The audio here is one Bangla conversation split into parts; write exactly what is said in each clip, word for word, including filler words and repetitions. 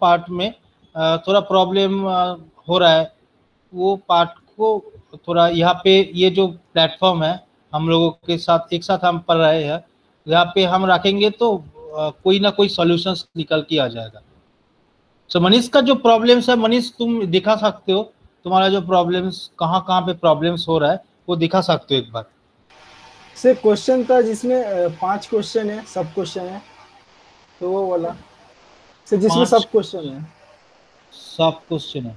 पार्ट में थोड़ा प्रॉब्लम हो रहा है, वो पार्ट को थोड़ा यहाँ पे ये जो प्लेटफॉर्म है हम लोगों के साथ एक साथ हम पढ़ रहे हैं, यहाँ पे हम रखेंगे तो कोई ना कोई सॉल्यूशंस निकल के आ जाएगा। सो so, मनीष का जो प्रॉब्लम्स है, मनीष तुम दिखा सकते हो तुम्हारा जो प्रॉब्लम्स कहाँ कहाँ पे प्रॉब्लम्स हो रहा है वो दिखा सकते हो एक बार। सर क्वेश्चन था जिसमें पांच क्वेश्चन है, सब क्वेश्चन है तो वो वाला सर जिसमें सब क्वेश्चन है, सब क्वेश्चन है।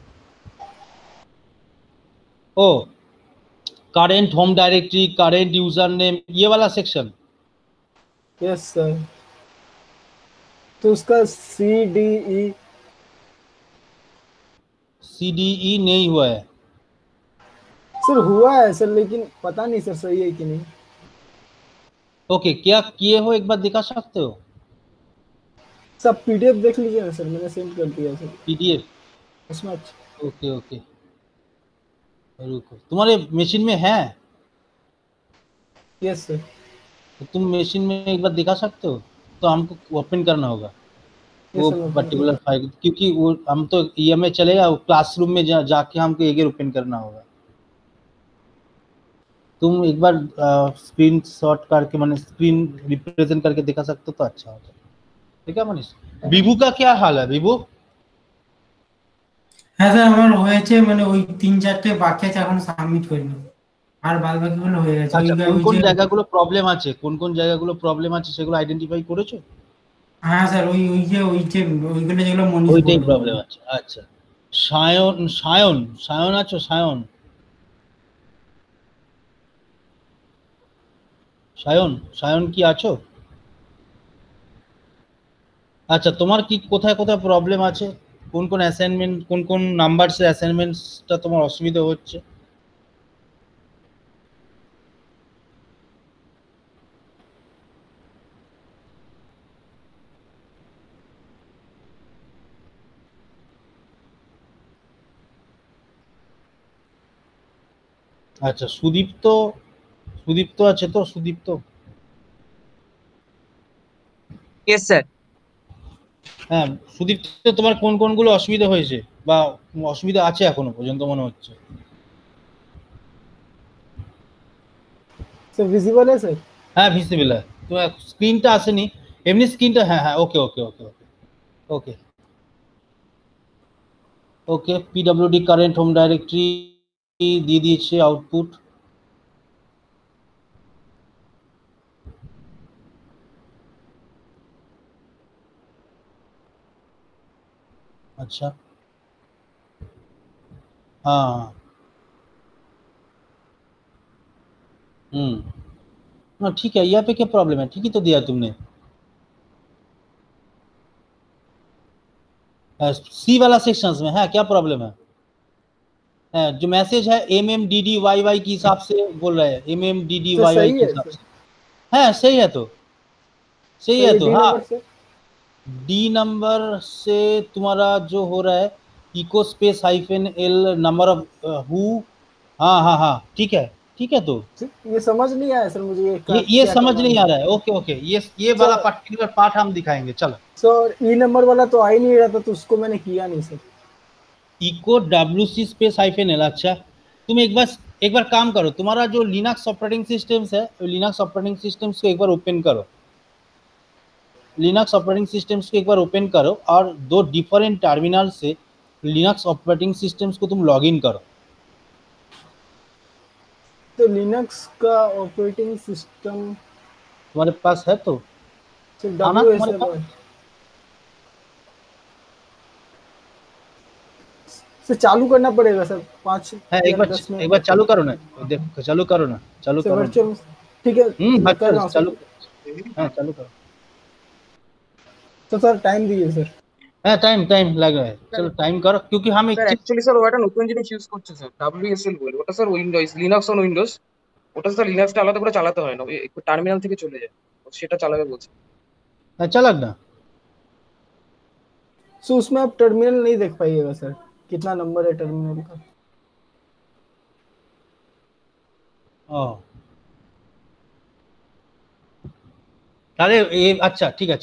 ओ current home directory, current user name, ये वाला सेक्शन। यस सर, तो उसका C D E C D E नहीं हुआ है सर, हुआ है सर लेकिन पता नहीं सर सही है कि नहीं। ओके okay, क्या किए हो एक बार दिखा सकते हो? सब पीडीएफ देख लीजिए ना सर, मैंने सेंड कर दिया सर पीडीएफ उसमें। ओके ओके रुको, तुम्हारे मशीन में है? यस सर, तो तुम मशीन में एक बार दिखा सकते हो, तो हमको ओपन करना होगा वो पर्टिकुलर फाइल, क्योंकि वो हम तो ये में चलेगा क्लासरूम में जा, जाके हमको एक ओपन करना होगा। तुम एक बार स्क्रीन शॉट करके मैंने स्क्रीन रिप्रेजेंट करके दिखा सकते हो तो अच्छा होता है। ठीक है मनीष, विभू का क्या हाल है? विभू হ্যাঁ স্যার আমার হয়েছে, মানে ওই তিন চারটে বাকি আছে এখন সাবমিট করব, আর বাদ বাকিগুলো হয়ে গেছে। কোন কোন জায়গাগুলো প্রবলেম আছে, কোন কোন জায়গাগুলো প্রবলেম আছে সেগুলো আইডেন্টিফাই করেছো? হ্যাঁ স্যার ওই ওই যে ওই যে ওইগুলো যেগুলো মনে হয় ওইটাই প্রবলেম আছে। আচ্ছা সায়ন, সায়ন সায়ন আছো? সায়ন সায়ন সায়ন কি আছো? আচ্ছা তোমার কি কোথায় কোথায় প্রবলেম আছে, কোন কোন অ্যাসাইনমেন্ট কোন কোন নাম্বারস এর অ্যাসাইনমেন্টসটা তোমার অসুবিধা হচ্ছে? আচ্ছা সুদীপ তো সুদীপ তো আছে তো সুদীপ তো यस স্যার। হ্যাঁ সুদীপ তো তোমার কোন কোন গুলো অসুবিধা হয়েছে বা অসুবিধা আছে এখনো পর্যন্ত মনে হচ্ছে? স্যার ভিজিবল আছে? হ্যাঁ ভিজিবল আছে, তো স্ক্রিনটা আসেনি এমনি স্ক্রিনটা। হ্যাঁ হ্যাঁ okay okay okay okay okay PWD current home directory দিয়ে দিয়েছে আউটপুট। अच्छा हाँ हम्म हाँ ठीक है, यहाँ पे क्या प्रॉब्लम है? ठीक ही तो दिया तुमने। सी वाला सेक्शंस में है क्या प्रॉब्लम है? जो मैसेज है M M D D Y Y के हिसाब से बोल रहा है, M M D D Y Y के हिसाब से। हाँ सही है तो सही है तो हाँ डी नंबर से तुम्हारा जो हो रहा है echo space hyphen L number of who. हाँ हाँ हाँ ठीक है ठीक है, तो ये समझ नहीं आया सर मुझे, ये ये समझ नहीं आ रहा है। ओके ओके ये ये वाला पर्टिकुलर पार्ट हम दिखाएंगे। चलो सर ई नंबर वाला तो आ ही नहीं रहा था तो उसको मैंने किया नहीं sir. Echo W C space hyphen L. अच्छा तुम एक बार एक बार काम करो, तुम्हारा जो लिनक्स ऑपरेटिंग सिस्टम्स है लिनक्स ऑपरेटिंग सिस्टम्स को एक बार ओपन करो, लिनक्स ऑपरेटिंग सिस्टम्स को एक बार ओपन करो और दो डिफरेंट टर्मिनल से लिनक्स ऑपरेटिंग सिस्टम्स को तुम लॉगिन करो। तो लिनक्स का ऑपरेटिंग सिस्टम तुम्हारे पास है तो आना तुम्हारे पास से चालू करना पड़ेगा सर। पाँच एक बार एक बार चालू करो ना, देखो चालू करो ना, चालू करो। ठीक है हम्म चालू हाँ चालू करो। तो सर टाइम दीजिए सर। हां टाइम टाइम लग रहा है, चलो टाइम करो क्योंकि हम एक्चुअली सर ওটা নতুন জিনিস ইউজ করছে স্যার ডব্লিউএসএল বলে, ওটা sir Windows Linux on Windows, ওটা স্যার লিনাক্সটা আলাদা করে চালাতে হয় না, একটু টার্মিনাল থেকে চলে যায় সেটা চালাবে বলছে। अच्छा लगना सो उसमें आप टर्मिनल नहीं देख पाइएगा सर, कितना नंबर है टर्मिनल का। हां তাহলে अच्छा ठीक है।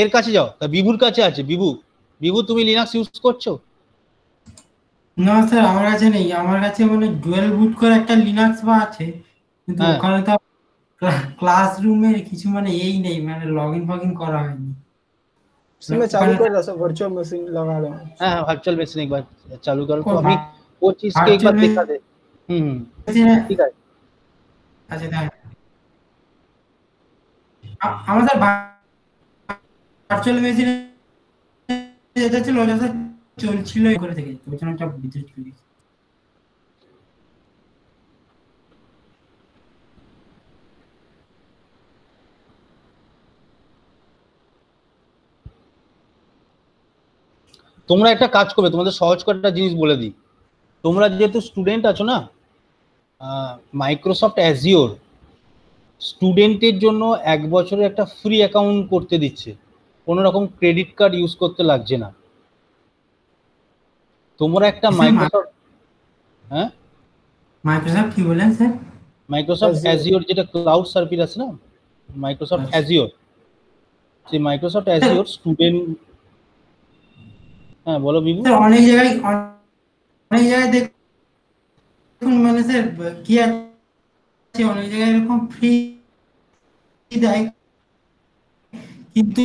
এর কাছে যাও, তা বিভুর কাছে আছে। বিভু বিভু তুমি লিনাক্স ইউজ করছো? না স্যার আমার কাছে নেই, আমার কাছে মানে ডুয়াল বুট করে একটা লিনাক্স বা আছে কিন্তু ওখানে তো ক্লাসরুমে কিছু মানে এই নেই, মানে লগইন ফগইন করা হয়নি। इसमें चालू कर रहा सर वर्चुअल मशीन लगा लो। हां वर्चुअल मशीन एक बार चालू करो तो अभी वो चीज के एक बार दिखा दे। हम्म ठीक है अच्छा ध्यान हम सर वर्चुअल मशीन এটা ছিল যেটা চলছিল এই করে থেকে তুমি জানো সব বিদ্যুৎ চলে গেছে। তোমরা একটা কাজ করবে, তোমাদের সহজ একটা জিনিস বলে দিই, তোমরা যেহেতু স্টুডেন্ট আছো না, মাইক্রোসফট অ্যাজিওর স্টুডেন্টের জন্য এক বছরের একটা ফ্রি অ্যাকাউন্ট করতে দিচ্ছে, কোনো রকম ক্রেডিট কার্ড ইউজ করতে লাগছে না। তোমরা একটা মাইক্রোসফট হ্যাঁ মাইক্রোসফট কি বলেন স্যার মাইক্রোসফট অ্যাজিওর যেটা ক্লাউড সার্ভিস আছে না, মাইক্রোসফট অ্যাজিওর, সেই মাইক্রোসফট অ্যাজিওর স্টুডেন্ট হ্যাঁ বলো বিভু। স্যার অনেক জায়গায় অনেক জায়গায় দেখুন মানে স্যার কি আছে অনেক জায়গায় এরকম ফ্রি দেয় কিন্তু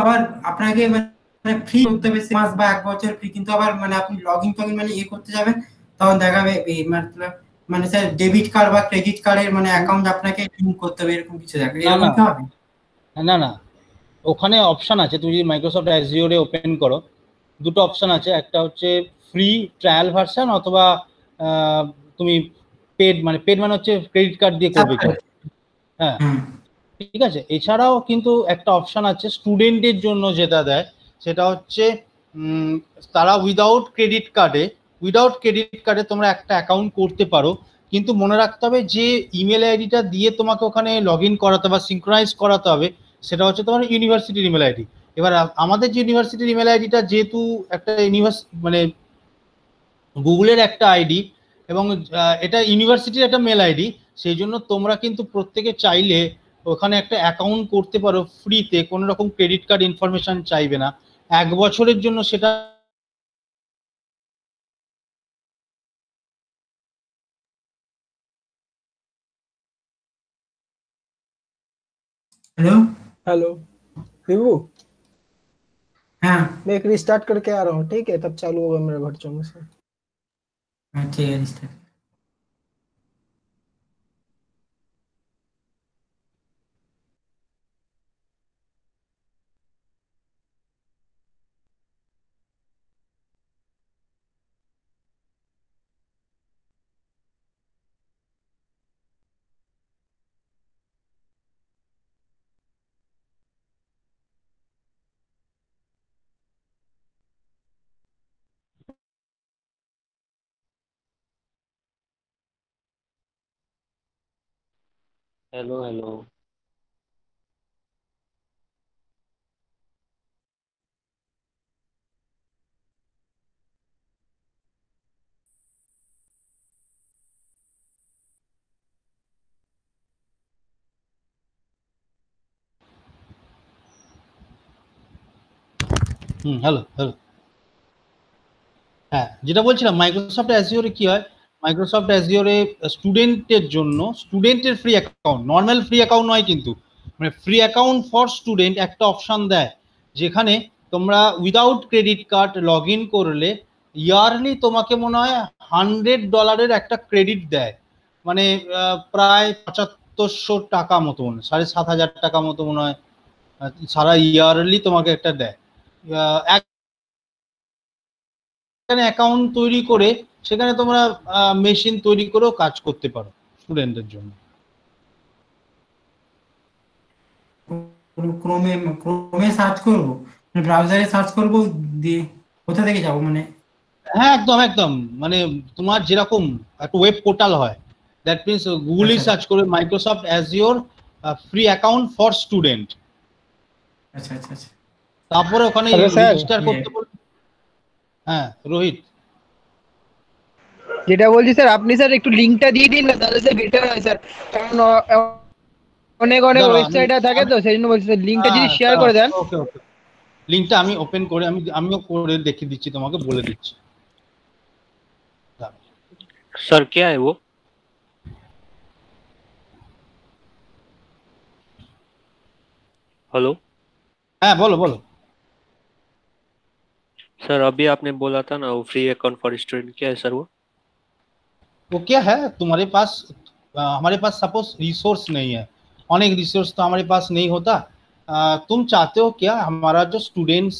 আবার আপনাকে মানে ফ্রি করতে হবে মাস বা এক বছর ফ্রি, কিন্তু আবার মানে আপনি লগইন টগইন মানে এ করতে যাবেন তখন দেখাবে मतलब মানে স্যার ডেবিট কার্ড বা ক্রেডিট কার্ডের মানে অ্যাকাউন্ট আপনাকে লিংক করতে হবে এরকম কিছু দেখাবে। এরকম কি হবে? না না ওখানে অপশন আছে, তুমি যদি মাইক্রোসফট অ্যাজিওরে ওপেন করো দুটো অপশন আছে, একটা হচ্ছে ফ্রি ট্রায়াল ভার্সন অথবা তুমি পেড মানে পেড মানে হচ্ছে ক্রেডিট কার্ড দিয়ে করবে হ্যাঁ ঠিক আছে। এছাড়াও কিন্তু একটা অপশন আছে স্টুডেন্টের জন্য যেটা দেয়, সেটা হচ্ছে তারা উইদাউট ক্রেডিট কার্ডে উইদাউট ক্রেডিট কার্ডে তোমরা একটা অ্যাকাউন্ট করতে পারো, কিন্তু মনে রাখতে হবে যে ইমেল আইডিটা দিয়ে তোমাকে ওখানে লগ ইন করাতে বা সিঙ্ক্রোনাইজ করাতে হবে সেটা হচ্ছে তোমার ইউনিভার্সিটির ইমেল আইডি। এবার আমাদের যে ইউনিভার্সিটির ইমেল আইডিটা যেহেতু একটা ইউনিভার্সিটি মানে গুগলের একটা আইডি এবং এটা ইউনিভার্সিটির একটা মেল আইডি, সেই জন্য তোমরা কিন্তু প্রত্যেকে চাইলে ওখানে একটা অ্যাকাউন্ট করতে পারো ফ্রিতে, কোনো রকম ক্রেডিট কার্ড ইনফরমেশন চাইবে না এক বছরের জন্য। সেটা হ্যালো हेलो विभू हाँ मैं एक रिस्टार्ट करके आ रहा हूँ ठीक है, तब चालू होगा मेरा वर्चुअल मशीन। हाँ ठीक है restart. Hello hello hmm hello hello हाँ जेटा बोलছিলাম মাইক্রোসফট অ্যাজিওরে কি হয়, মাইক্রোসফট অ্যাজিওরে স্টুডেন্টের জন্য স্টুডেন্টের free account, normal free account নয় কিন্তু মানে ফ্রি অ্যাকাউন্ট ফর স্টুডেন্ট একটা অপশান দেয় যেখানে তোমরা without credit card log in করলে ইয়ারলি তোমাকে মনে হয় হান্ড্রেড ডলারের একটা ক্রেডিট দেয়, মানে প্রায় পঁচাত্তরশো টাকা মতো মনে হয় সাড়ে সাত হাজার টাকা মতো মনে হয় সারা ইয়ারলি তোমাকে একটা দেয়। এক অ্যাকাউন্ট তৈরি করে সেখানে তোমরা মেশিন তৈরি করেও কাজ করতে পারো স্টুডেন্টদের জন্য। ক্রোমে ক্রোমে সার্চ করব ব্রাউজারে সার্চ করব দিয়ে কোথা থেকে যাব মানে হ্যাঁ একদম একদম মানে তোমার যেরকম একটা ওয়েব পোর্টাল হয় দ্যাট মিন্স গুগলে সার্চ করে Microsoft Azure free account for student. আচ্ছা আচ্ছা আচ্ছা তারপরে ওখানে রেজিস্টার করতে বলবে। হ্যাঁ রোহিত যেটা বলছি স্যার আপনি স্যার একটু লিংকটা দিয়ে দিন না তাহলে স্যার বেটার হয় স্যার, কারণ অনেক অনেক ওয়েবসাইট থাকে তো সেইজন্য বলছি স্যার লিংকটা যদি শেয়ার করে দেন। ওকে ওকে লিংকটা আমি ওপেন করে আমি আমিও করে দেখিয়ে দিচ্ছি, তোমাকে বলে দিচ্ছি सर क्या है वो। हेलो हाँ बोलो बोलो सर, अभी आपने बोला था ना वो फ्री अकाउंट फॉर स्टूडेंट, क्या है सर वो? वो क्या है, तुम्हारे पास आ, हमारे पास सपोज रिसोर्स नहीं है, अनेक रिसोर्स तो हमारे पास नहीं होता। आ, तुम चाहते हो क्या हमारा जो स्टूडेंट्स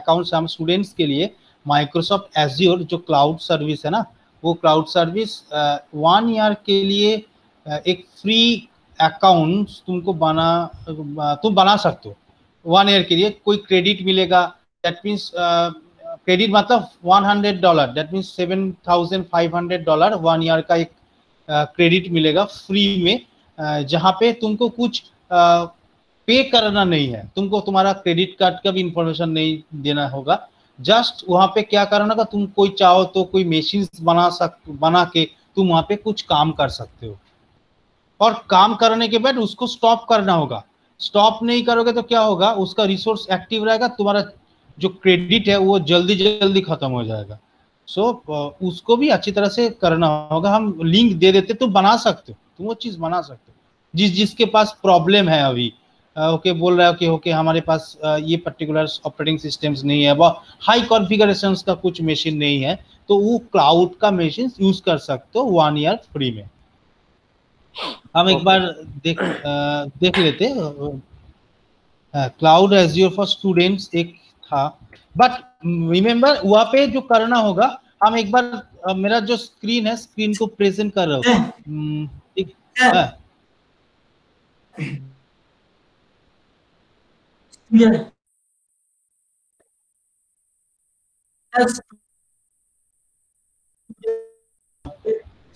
अकाउंट्स हम स्टूडेंट्स के लिए माइक्रोसॉफ्ट एज्योर जो क्लाउड सर्विस है ना, वो क्लाउड सर्विस वन ईयर के लिए आ, एक फ्री अकाउंट तुमको बना तुम बना सकते हो वन ईयर के लिए। कोई क्रेडिट मिलेगा, दैट मीन्स क्रेडिट मतलब one hundred dollar, that means seven thousand five hundred dollar one year का एक क्रेडिट uh, मिलेगा फ्री में, uh, जहाँ पे तुमको कुछ पे uh, करना नहीं है, तुमको तुम्हारा क्रेडिट कार्ड का भी इंफॉर्मेशन नहीं देना होगा। जस्ट वहाँ पे क्या करना होगा, तुम कोई चाहो तो कोई मशीन बना सक बना के तुम वहाँ पे कुछ काम कर सकते हो, और काम करने के बाद उसको स्टॉप करना होगा। स्टॉप नहीं करोगे तो क्या होगा, उसका रिसोर्स एक्टिव रहेगा, तुम्हारा जो क्रेडिट है वो जल्दी जल्दी खत्म हो जाएगा। सो so, उसको भी अच्छी तरह से करना होगा। हम लिंक दे देते, तुम बना सकते हो, तुम वो चीज़ बना सकते हो। जिस जिसके पास प्रॉब्लम है अभी ओके बोल रहा है कि ओके हमारे पास ये पर्टिकुलर ऑपरेटिंग सिस्टम्स नहीं है, वह हाई कॉन्फ़िगरेशन का कुछ मशीन नहीं है, तो वो क्लाउड का मशीन यूज़ कर सकते हो वन ईयर फ्री में। हम एक okay. बार देख आ, देख लेते क्लाउड एज्योर फॉर स्टूडेंट्स एक था, बट रिमेम्बर वहाँ पे जो करना होगा, हम एक बार आ, मेरा जो स्क्रीन है स्क्रीन को प्रेजेंट कर रहा हूँ।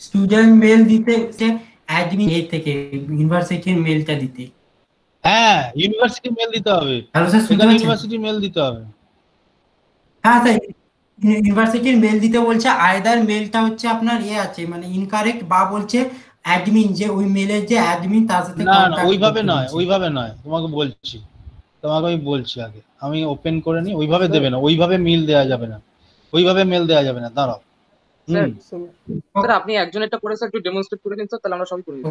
स्टूडेंट मेल दिते एडमिन এই থেকে ইউনিভার্সিটির মেলটা দিতে, হ্যাঁ ইউনিভার্সিটি মেল দিতে হবে। হ্যালো স্যার, সেখানে ইউনিভার্সিটি মেল দিতে হবে। হ্যাঁ স্যার, ইউনিভার্সিটির মেল দিতে বলছে। আইদার মেলটা হচ্ছে আপনার এ আছে মানে ইনকারেক্ট, বা বলছে অ্যাডমিন যে ওই মেলে যে অ্যাডমিন তার সাথে না না ওইভাবে নয় ওইভাবে নয় তোমাকে বলছি তোমাকে আমি বলছি আগে আমি ওপেন করে নি। ওইভাবে দেবে না, ওইভাবে মেল দেয়া যাবে না, ওইভাবে মেল দেয়া যাবে না। দাঁড়াও স্যার, স্যার আপনি একজন একটা করে স্যার একটু ডেমনস্ট্রেট করে দিন স্যার, তাহলে আমরা সবাই করে দিই।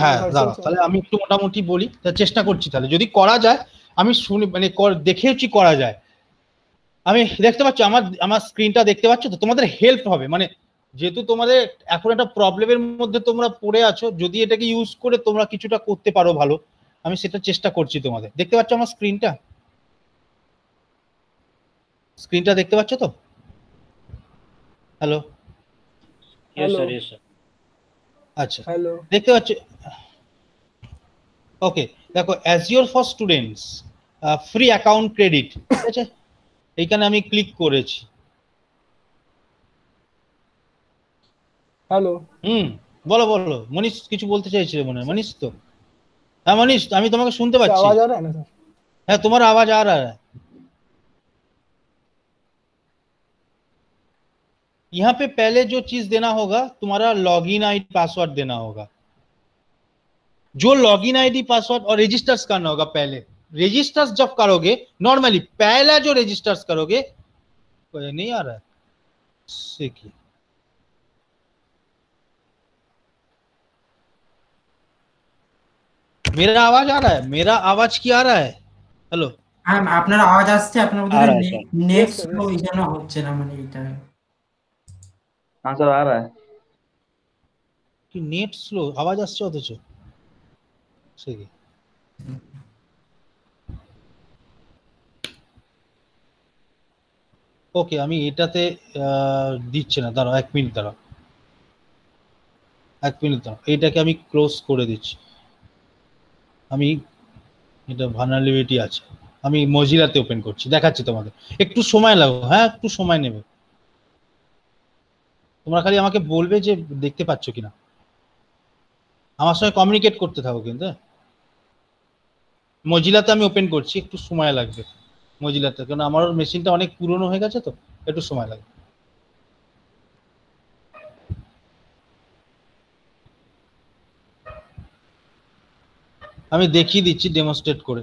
হ্যাঁ দাঁড়াও তাহলে আমি একটু মোটামুটি বলি, চেষ্টা করছি তাহলে যদি করা যায়। আমি শুনি মানে দেখেওছি করা যায়, আমি দেখতে পাচ্ছি আমার আমার স্ক্রিনটা দেখতে পাচ্ছ তো, তোমাদের হেল্প হবে। মানে যেহেতু তোমাদের এখন একটা প্রবলেমের মধ্যে তোমরা পড়ে আছো, যদি এটাকে ইউজ করে তোমরা কিছুটা করতে পারো ভালো, আমি সেটা চেষ্টা করছি। তোমাদের দেখতে পাচ্ছ আমার স্ক্রিনটা স্ক্রিনটা দেখতে পাচ্ছ তো? Hello yes sir, yes sir, अच्छा हेलो देखते हो। ओके देखो Azure for students free account credit, ঠিক আছে এইখানে আমি ক্লিক করেছি। হ্যালো হুম বলো বলো, মনীষ কিছু বলতে চাইছিলে মনে হয়। মনীষ তো হ্যাঁ মনীষ আমি তোমাকে শুনতে পাচ্ছি, আওয়াজ आ रहा है ना सर? হ্যাঁ তোমার আওয়াজ आ रहा है। यहाँ पे पहले जो चीज देना होगा तुम्हारा लॉगिन आईडी पासवर्ड देना होगा, जो लॉगिन आईडी पासवर्ड और रजिस्टर्स करना होगा। पहले रजिस्टर्स जब करोगे नॉर्मली पहला जो रजिस्टर्स करोगे कोई नहीं आ रहा है देखिए मेरा आवाज आ रहा है, मेरा आवाज क्या आ रहा है? हेलो আপনার आवाज আসছে আপনার নেক্সট ওইখানে হচ্ছে না মানে এটা आंसर आ रहा है कि नेट स्लो आवाज আসছে অথচ ঠিক আছে। ওকে আমি এটাতে দিচ্ছি না, দাঁড়াও এক মিনিট দাঁড়াও এক মিনিট দাঁড়াও এটাকে আমি ক্লোজ করে দিচ্ছি। আমি এটা ভালনারেবিলিটি আছে, আমি মোজিলাতে ওপেন করছি, দেখাচ্ছি তোমাদের। একটু সময় লাগবে, হ্যাঁ একটু সময় নেবে। তোমরা খালি আমাকে বলবে যে দেখতে পাচ্ছ কিনা, আমার সঙ্গে কমিউনিকেট করতে থাকো। কিন্তু মজিলাতে আমি ওপেন করছি, একটু সময় লাগবে মজিলাতে, কারণ আমার মেশিনটা অনেক পুরনো হয়ে গেছে তো একটু সময় লাগবে। আমি দেখিয়ে দিচ্ছি ডেমনস্ট্রেট করে।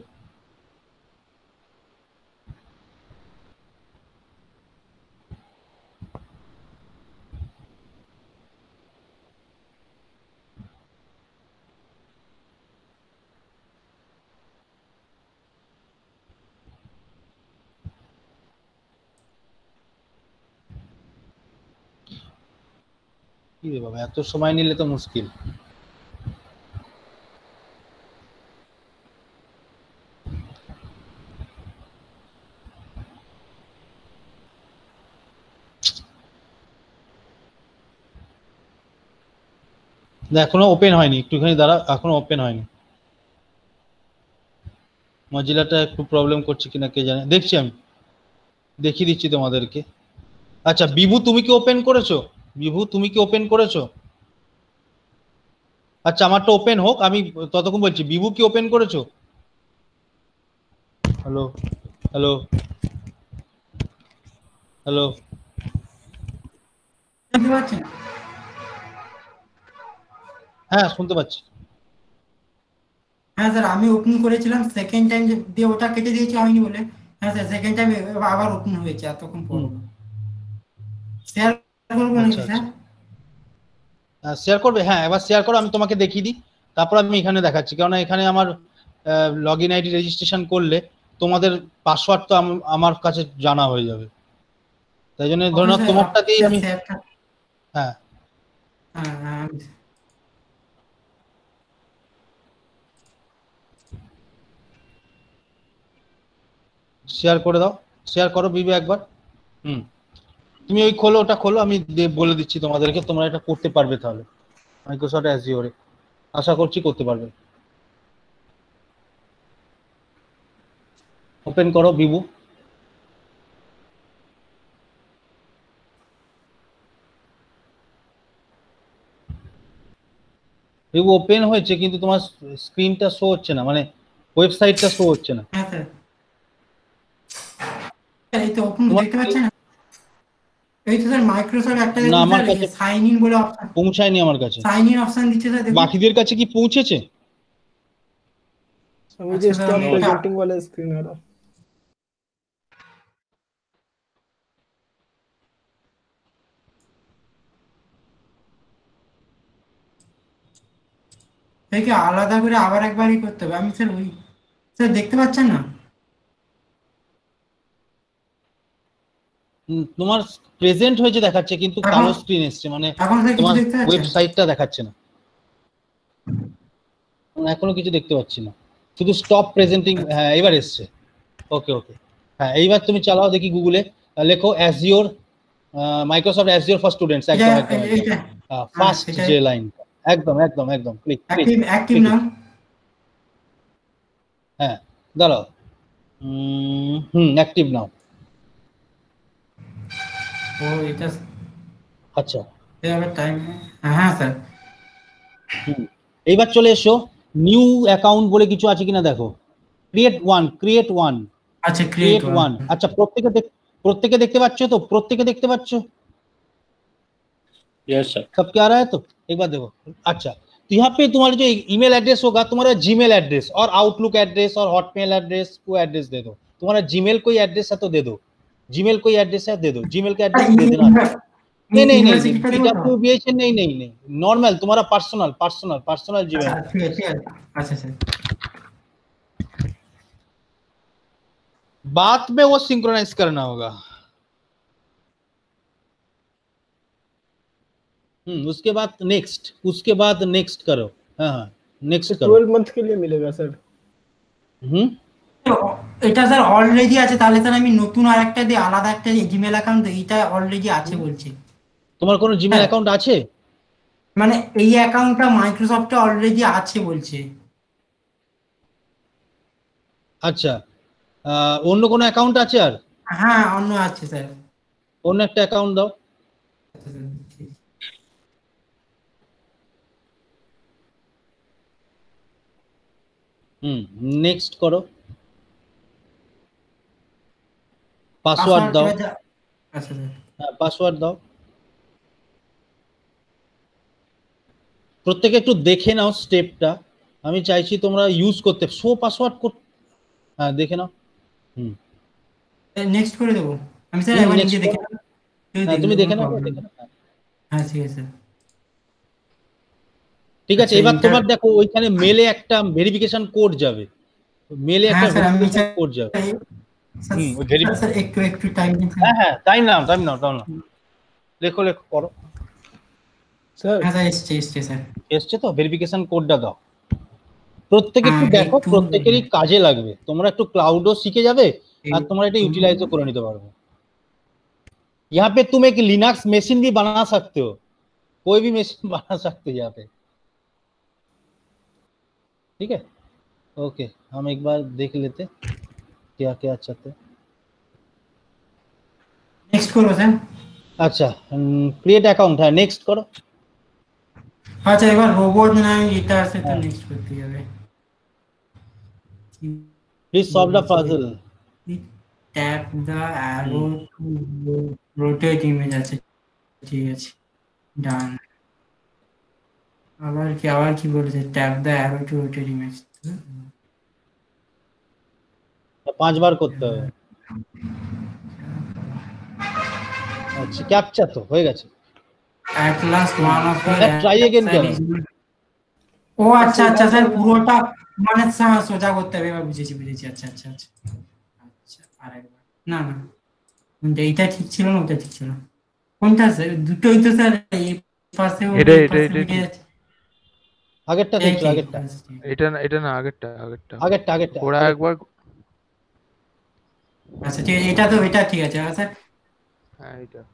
কি বাবা এত সময় নিলে তো মুশকিল। এখনো ওপেন হয়নি, একটুখানি দাঁড়া, এখনো ওপেন হয়নি। মজিলাটা একটু প্রবলেম করছে কিনা কে জানে, দেখছি আমি, দেখিয়ে দিচ্ছি তোমাদেরকে। আচ্ছা বিভু তুমি কি ওপেন করেছো? বিভু তুমি কি ওপেন করেছো? আচ্ছা আমারটা ওপেন হোক, আমি ততক্ষণ বলছি। বিভু কি ওপেন করেছো? হ্যালো হ্যালো হ্যালো হ্যাঁ শুনতে পাচ্ছি। হ্যাঁ স্যার আমি ওপেন করেছিলাম, সেকেন্ড টাইম দিয়ে ওটা কেটে দিয়েছি হয়নি বলে। হ্যাঁ স্যার সেকেন্ড টাইম আবার ওপেন হয়েছে, এতক্ষণ পড়ব স্যার করব নাকি স্যার? হ্যাঁ শেয়ার করবে, হ্যাঁ এবার শেয়ার করো, আমি তোমাকে দেখিয়ে দিই, তারপর আমি এখানে দেখাচ্ছি। কারণ এখানে আমার লগইন আইডি রেজিস্ট্রেশন করলে তোমাদের পাসওয়ার্ড তো আমার কাছে জানা হয়ে যাবে, তাই জন্য ধরে নাও তোমারটা দিয়ে আমি। হ্যাঁ হ্যাঁ শেয়ার করে দাও, শেয়ার করো বিবি একবার। হুম তুমি ওই খোলো, ওটা খোলো, আমি বলে দিচ্ছি তোমাদেরকে, তোমরা এটা করতে পারবে। তাহলে মাইক্রোসফট অ্যাজিওরে আশা করছি করতে পারবে। ওপেন করো বিবু। বিবু ওপেন হয়েছে কিন্তু তোমার স্ক্রিনটা শো হচ্ছে না, মানে ওয়েবসাইটটা শো হচ্ছে না। এই তো ওপেন দেখতে পাচ্ছেন না? এই তো স্যার মাইক্রোসফট একটা সাইন ইন বলে অপশন পৌঁছায়নি আমার কাছে, সাইন ইন অপশন দিতে স্যার দেখুন। বাকিদের কাছে কি পৌঁছেছে? ওই যে স্টপ প্রেজেন্টিং वाला স্ক্রিন হলো। দেখি আলাদা করে আবার একবারই করতে হবে। আমি স্যার ওই স্যার দেখতে পাচ্ছেন না? তোমার প্রেজেন্ট হয়েছে দেখাচ্ছে কিন্তু কালো স্ক্রিন আসছে, মানে তোমার ওয়েবসাইটটা দেখাচ্ছে না, এখনো কিছু দেখতে পাচ্ছি না, শুধু স্টপ প্রেজেন্টিং। হ্যাঁ এবার আসছে, ওকে ওকে। হ্যাঁ এইবার তুমি চালাও দেখি, গুগলে লেখো Azure, Microsoft Azure for students, একদম একদম ফার্স্ট যে লাইন, একদম একদম একদম ক্লিক অ্যাক্টিভ অ্যাক্টিভ নাও। হ্যাঁ দাঁড়াও, হুম অ্যাক্টিভ নাও। ও এটা আচ্ছা এবার টাইম। হ্যাঁ স্যার এইবার চলে এসো, নিউ অ্যাকাউন্ট বলে কিছু আছে কিনা দেখো। ক্রিয়েট ওয়ান, ক্রিয়েট ওয়ান, আচ্ছা ক্রিয়েট ওয়ান। আচ্ছা প্রত্যেককে প্রত্যেককে দেখতে পাচ্ছো তো? প্রত্যেককে দেখতে পাচ্ছো? यस सर सबके आ रहा है तो एक बार देखो। अच्छा तो यहाँ पे तुम्हारा जो ईमेल एड्रेस होगा, तुम्हारा जीमेल एड्रेस और आउटलुक एड्रेस और हॉटमेल एड्रेस को एड्रेस दे दो। तुम्हारा जीमेल कोई एड्रेस है तो दे दो, जीमेल कोई एड्रेस है दे दो, जीमेल का एड्रेस दे देना। नहीं नहीं नहीं डब्ल्यूबीएचएन नहीं नहीं नहीं नॉर्मल तुम्हारा पर्सनल पर्सनल पर्सनल जीमेल। अच्छा सर बाद में वो सिंक्रोनाइज करना होगा। हम्म उसके बाद नेक्स्ट, उसके बाद नेक्स्ट करो। हाँ हाँ नेक्स्ट करो। ट्वेल्व मंथ के लिए मिलेगा सर। हम्म এটা স্যার অলরেডি আছে, তাহলে স্যার আমি নতুন আরেকটা দিয়ে আলাদা একটা জিমেল অ্যাকাউন্ট, এটা অলরেডি আছে বলছে। তোমার কোন জিমেল অ্যাকাউন্ট আছে? মানে এই অ্যাকাউন্টটা মাইক্রোসফটে অলরেডি আছে বলছে। আচ্ছা অন্য কোন অ্যাকাউন্ট আছে আর? হ্যাঁ অন্য আছে স্যার, অন্য একটা অ্যাকাউন্ট দাও। হুম নেক্সট করো, পাসওয়ার্ড দাও। আচ্ছা হ্যাঁ পাসওয়ার্ড দাও। প্রত্যেকে একটু দেখে নাও স্টেপটা, আমি চাইছি তোমরা ইউজ করতে। শো পাসওয়ার্ড কর, হ্যাঁ দেখে নাও। হুম নেক্সট করে দেব আমি স্যার, এবার নিচে দেখে নাও। হ্যাঁ তুমি দেখে নাও, দেখে নাও। হ্যাঁ ঠিক আছে ঠিক আছে। এবার তোমার দেখো ওইখানে মেলে একটা ভেরিফিকেশন কোড যাবে, মেলে একটা ভেরিফিকেশন কোড যাবে। सर एक एक टाइम नहीं है। हां time now time now time now लिखो लिखो करो यहाँ पे तुम एक लिनक्स मशीन भी बना सकते हो, कोई भी मशीन बना सकते हो यहाँ पे, ठीक है। ओके, हम एक बार देख लेते क्या क्या चाहते हैं। नेक्स्ट करो सर। अच्छा, क्रिएट अकाउंट है, नेक्स्ट करो। अच्छा, एक बार रोबोट बनाएं गीता से, तो नेक्स्ट करती है वे। Please solve the puzzle. Tap the arrow to rotate image. अच्छा, ठीक है, done। आवाज़ क्या आवाज़ की बोल रहे थे? Tap the arrow to rotate image. पांच बार करते हैं। अच्छा, क्या अच्छा तो होएगा अच्छा। At last one of the try again करो। ओ अच्छा अच्छा सर, पूरा माने साह सोचा करते हैं भाई, बुझे ची बुझे ची। अच्छा अच्छा अच्छा अच्छा, आराम ना ना उनके इधर ठीक चिलो ना उधर ठीक चिलो। कौन था सर? दुतो इधर सर ये पासे वो पासे आगे टा ठीक आगे टा इधर इधर ना आगे टा आगे टा आगे टा आगे टा थोड़ा एक बार। अच्छा ठीक है, इटा तो इटा ठीक है चला सर। हाँ इटा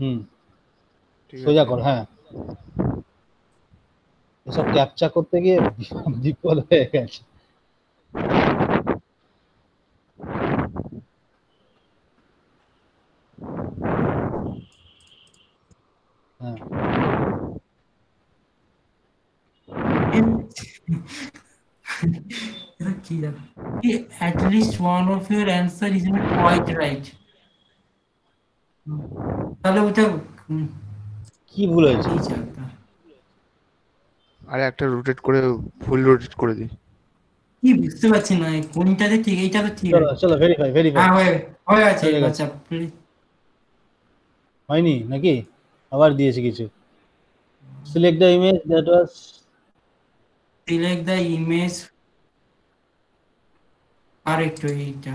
हम्म सोचा कौन? हाँ ये सब कैप्चा करते कि दीपल है कैप्चा। हाँ इधर की जगह कि at least one of your answer is not quite right। चलो बच्चा की भूल है जी जाता। अरे একটা রোটেট করে ফুল রোটেট করে দি। কি বুঝতে পারছি না কোনটাতে ঠিক, এইটা তো ঠিক। চলো চলো ভেরিফাই ভেরিফাই। हां হয়ে হয়ে আছে। আচ্ছা প্লিজ হয়নি নাকি? আবার দিয়েছি কিছু। Select the image that was select the image. আরেকটু এইটা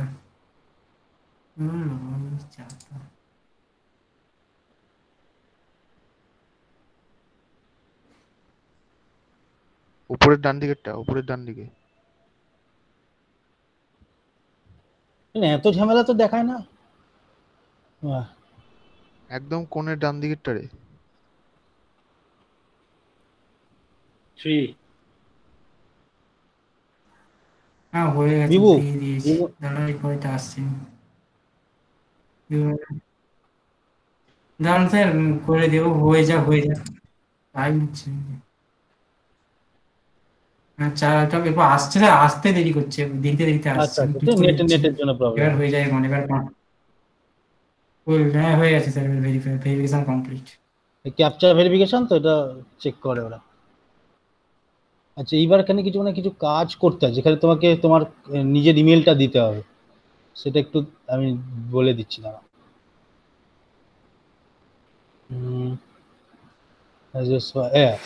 হুম আচ্ছা। উপরের ডান দিকেরটা, উপরের ডান দিকে না এত ঝামেলা তো দেখায় না। বাহ, একদম কোণের ডান দিকেরটা রে। तीन হ্যাঁ হয়ে গেছে। বিবু বিবু দাঁড়াই কয়টা আসছে? বিবু ডান্স করে দেব, হয়ে যা হয়ে যা টাইম হচ্ছে। আচ্ছা, তবে একটু আস্তে আস্তে দেরি করছে, দেখতে দেখতে আসছে। আচ্ছা, নেট নেটের জন্য প্রবলেম। এবার হয়ে যায় মনে করে। ফুল হ্যাঁ হয়ে গেছে স্যার, ভেরিফাই ভেরিফিকেশন কমপ্লিট। এই ক্যাপচা ভেরিফিকেশন তো এটা চেক করে ওরা। আচ্ছা, এইবার কেন কিছু না কিছু কাজ করতে হয় যেখানে তোমাকে তোমার নিজের ইমেলটা দিতে হবে, সেটা একটু আমি বলে দিচ্ছি দাঁড়া। হুম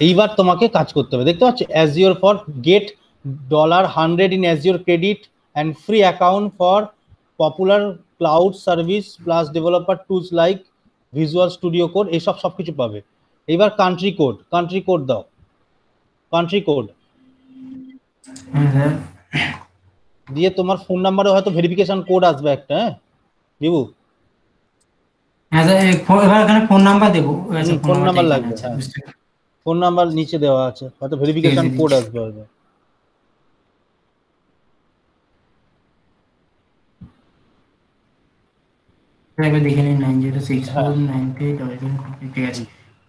এইবার তোমাকে কাজ করতে হবে, দেখতে পাচ্ছ? Azure for get dollar hundred in Azure credit and free account for popular cloud service plus developer tools like Visual Studio Code, এসব সব কিছু পাবে। এইবার কান্ট্রি কোড, কান্ট্রি কোড দাও, কান্ট্রি কোড দিয়ে তোমার ফোন নাম্বারে হয়তো ভেরিফিকেশন কোড আসবে একটা। হ্যাঁ বিবু फोन नंबर देखो, फोन नंबर लग गया। फोन नंबर नीचे देवा। अच्छा, तो वेरिफिकेशन कोड আসবে। मैं देखे नहीं नौ शून्य छह नौ आठ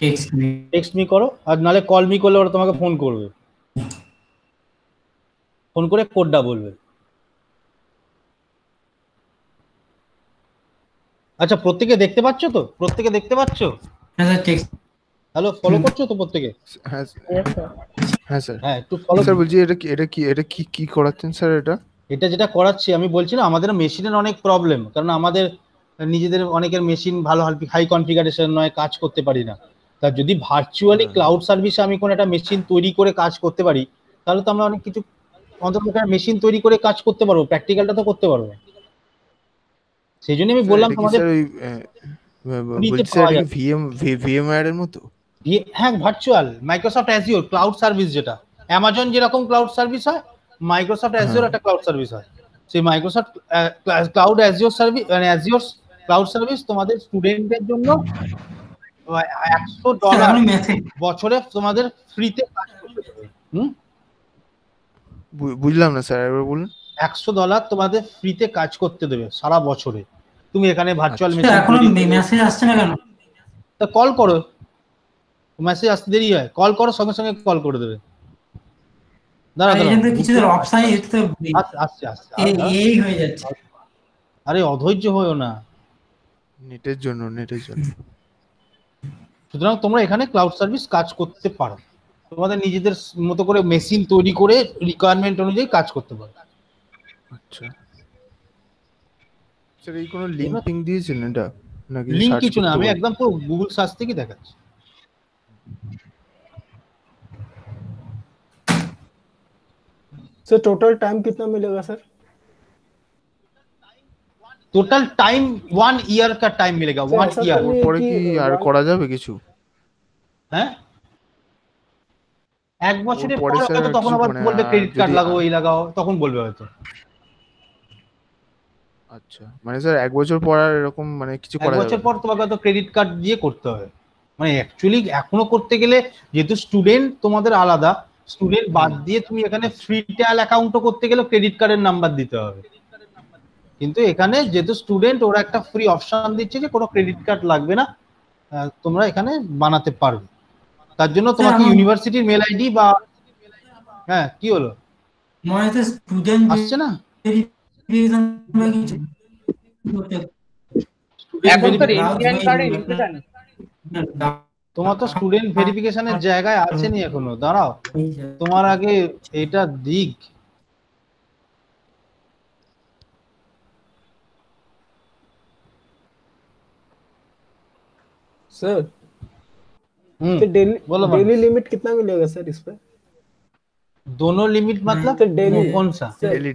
टेक्स्ट मी टेक्स्ट मी करो আর নালে কল মি করলে ওরা তোমাকে ফোন করবে, ফোন করে কোডটা বলবে। আচ্ছা, প্রত্যেককে দেখতে পাচ্ছো তো? প্রত্যেককে দেখতে পাচ্ছো? হ্যাঁ স্যার, ঠিক। হ্যালো, ফলো করছো তো প্রত্যেককে? হ্যাঁ স্যার, হ্যাঁ স্যার, হ্যাঁ একটু ফলো স্যার। বলছি এটা কি এটা কি এটা কি কি করাচ্ছেন স্যার? এটা এটা যেটা করাচ্ছি আমি বলছি না, আমাদের মেশিনের অনেক প্রবলেম, কারণ আমাদের নিজেদের অনেকের মেশিন ভালো হাই কনফিগারেশন নয়, কাজ করতে পারি না। তার যদি ভার্চুয়ালি ক্লাউড সার্ভিসে আমি কোন একটা মেশিন তৈরি করে কাজ করতে পারি, তাহলে তো আমরা অনেক কিছু অন্তত মেশিন তৈরি করে কাজ করতে পারবো, প্র্যাকটিক্যালটা তো করতে পারবো। সেই জন্য আমি বললাম তোমাদের বলছি এটা ভিএম ভিএম এর মতো ইয়ে হ্যাঁ virtual Microsoft Azure cloud service যেটা অ্যামাজন যেরকম ক্লাউড সার্ভিস হয় মাইক্রোসফট অ্যাজিওর একটা ক্লাউড সার্ভিস হয় সেই মাইক্রোসফট ক্লাউড অ্যাজিওর সার্ভিস মানে অ্যাজিওর ক্লাউড সার্ভিস তোমাদের স্টুডেন্টদের জন্য একশো ডলার বছরে তোমাদের ফ্রিতে কাজ করতে হবে। হুম বুঝলাম না স্যার এবারে বলুন। একশো ডলার তোমাদের ফ্রিতে কাজ করতে দেবে সারা বছরে। তুমি এখানে ভার্চুয়াল মিটিং এখন মেসেজ আসছে না কেন? তো কল করো, মেসেজ আসতে দেরি হয়, কল করো, সঙ্গে সঙ্গে কল করে দেবে। দাঁড়া দাঁড়া এখানে কিছুদের অপশন এতে আসছে আসছে এই হয়ে যাচ্ছে। আরে অধৈর্য হয়ো না, নেটের জন্য নেটের জন্য। সুতরাং তোমরা এখানে ক্লাউড সার্ভিস কাজ করতে পারো, তোমাদের নিজেদের মতো করে মেশিন তৈরি করে রিকোয়ারমেন্ট অনুযায়ী কাজ করতে পারো। আচ্ছা স্যার এই কোন লিংক পিং দিয়েছেন এটা নাকি লিংক কিছু না, আমি একদম পুরো গুগল সার্চ থেকে দেখাচ্ছি। सर टोटल टाइम कितना मिलेगा sir? Total time one year का टाइम मिलेगा। वन ईयर পরে কি আর করা যাবে কিছু? হ্যাঁ এক বছরে পরে তো তখন আবার বলবে ক্রেডিট কার্ড লাগাও এই লাগাও তখন বলবে হয়তো। আচ্ছা মানে স্যার এক বছর পর এরকম মানে কিছু করা যাবে? এক বছর পর তোমাকে তো ক্রেডিট কার্ড দিয়ে করতে হবে, মানে অ্যাকচুয়ালি এখনো করতে গেলে যেহেতু স্টুডেন্ট তোমাদের আলাদা স্টুডেন্ট বাদ দিয়ে তুমি এখানে ফ্রি ট্রায়াল অ্যাকাউন্টও করতে গেলে ক্রেডিট কার্ডের নাম্বার দিতে হবে, কিন্তু এখানে যেহেতু স্টুডেন্ট ওরা একটা ফ্রি অপশন দিচ্ছে যে কোনো ক্রেডিট কার্ড লাগবে না, তোমরা এখানে বানাতে পারবে। তার জন্য তোমাকে ইউনিভার্সিটির মেল আইডি বা হ্যাঁ কি হলো মানে তো স্টুডেন্ট আসছে না এখন তো ইন্ডিয়ান কার্ডে ইনফিউশন তোমার তো স্টুডেন্ট ভেরিফিকেশনের জায়গায় আছে নি এখনো। দাঁড়াও তোমার আগে এটা দিক স্যার। तो डेली डेली लिमिट कितना मिलेगा सर इस पे? दोनों लिमिट मतलब डेली कौन सा?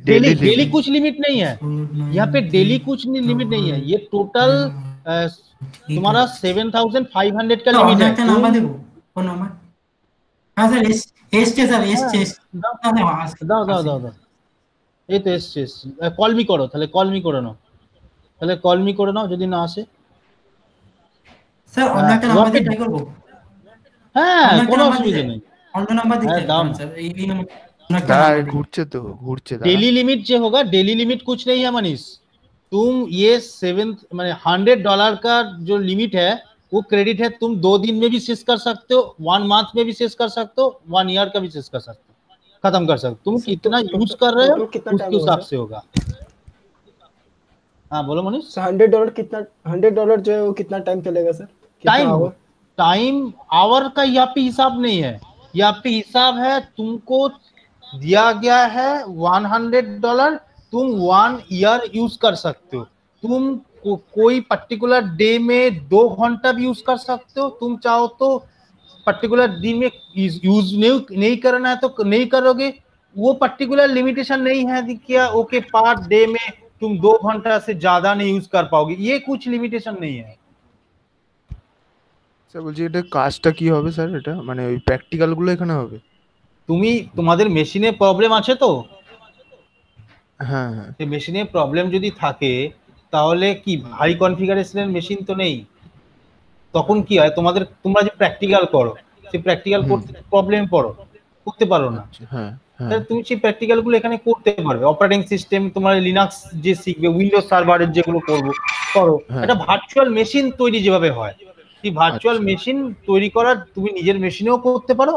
डेली डेली कुछ लिमिट नहीं है यहाँ पे, डेली कुछ लिमिट नहीं है। ये टोटल तुम्हारा सात हज़ार पाँच सौ का लिमिट है। तो नंबर देखो वो नंबर। हां sir S S K sir S S দাও দাও দাও দাও এই তো এস এস কল মি করো তাহলে কল মি করে নাও তাহলে কল মি করে নাও যদি না আসে স্যার অন্য একটা নাম্বার দিয়ে ট্রাই করব। হ্যাঁ কোনো অসুবিধা নেই অন্য নাম্বার দিয়ে দাও স্যার এই নাম্বার দাও ঘুরছে তো ঘুরছে দাও। डेली लिमिट जो होगा डेली लिमिट कुछ नहीं है मनीष, तुम ये सेवन माने हंड्रेड डॉलर का जो लिमिट है वो क्रेडिट है, तुम दो दिन में भी शेष कर सकते हो, वन मंथ में भी शेष कर सकते हो, वन ईयर का भी शेष कर सकते हो, खत्म कर सकते हो। तुम कितना यूज कर रहे हो उसके हिसाब से होगा। हाँ बोलो मनीष। हंड्रेड डॉलर कितना हंड्रेड डॉलर जो है वो कितना टाइम चलेगा सर? टाइम टाइम आवर का यहाँ पे हिसाब नहीं है, यहाँ पे हिसाब है तुमको दिया गया है वन हंड्रेड डॉलर तुम वन ईयर यूज कर सकते हो, तुम को, कोई पर्टिकुलर डे में दो घंटा भी यूज कर सकते हो, तुम चाहो तो पर्टिकुलर दिन में यूज नहीं नहीं करना है तो नहीं करोगे, वो पर्टिकुलर लिमिटेशन नहीं है क्या ओके पार डे में तुम दो घंटा से ज्यादा नहीं यूज कर पाओगे, ये कुछ लिमिटेशन नहीं है। सर बोलिए এটা কাজটা কি হবে স্যার? এটা মানে ওই প্র্যাকটিক্যাল গুলো এখানে হবে। তুমি তোমাদের মেশিনে প্রবলেম আছে তো? হ্যাঁ এই মেশিনে প্রবলেম যদি থাকে তাহলে কি হাই কনফিগারেশনের মেশিন তো নেই, তখন কি হয় তোমাদের তোমরা যে প্র্যাকটিক্যাল করো সেই প্র্যাকটিক্যাল করতে প্রবলেম পড়ো করতে পারো না। হ্যাঁ তাহলে তুমি সেই প্র্যাকটিক্যাল গুলো এখানে করতে পারবে। অপারেটিং সিস্টেম তোমার লিনাক্স যে শিখবে উইন্ডোজ সার্ভারের যেগুলো করব করো, এটা ভার্চুয়াল মেশিন তৈরি যেভাবে হয় এই ভার্চুয়াল মেশিন তৈরি করার তুমি নিজের মেশিনেও করতে পারো,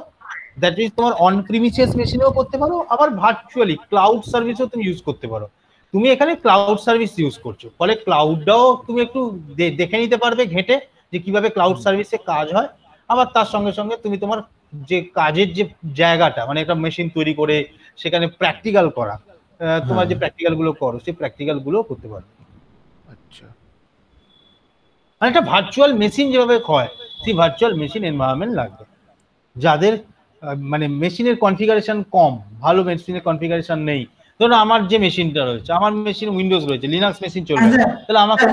দ্যাট ইজ তোমার অন প্রিমিসেস মেশিনেও করতে পারো, আবার ভার্চুয়ালি ক্লাউড সার্ভিসও তুমি ইউজ করতে পারো। তুমি এখানে ক্লাউড সার্ভিস ইউজ করছো ফলে ক্লাউডটাও তুমি একটু দেখে নিতে পারবে ঘেটে যে কিভাবে ক্লাউড সার্ভিসে কাজ হয়, আবার তার সঙ্গে সঙ্গে তুমি তোমার যে কাজের যে জায়গাটা মানে একটা মেশিন তৈরি করে সেখানে প্র্যাকটিক্যাল করা তোমার যে প্র্যাকটিক্যাল গুলো করো সেই প্র্যাকটিক্যাল গুলো করতে পারবে। আচ্ছা মানে একটা ভার্চুয়াল মেশিন যেভাবে হয় সেই ভার্চুয়াল মেশিন এনভায়রনমেন্ট লাগবে। যাদের মানে মেশিনের কনফিগারেশন কম, ভালো মেশিনের কনফিগারেশন নেই, ধরো আমার যে মেশিনটা রয়েছে আমার মেশিন উইন্ডোজ রয়েছে লিনাক্স মেশিন চলবে তাহলে আমাকে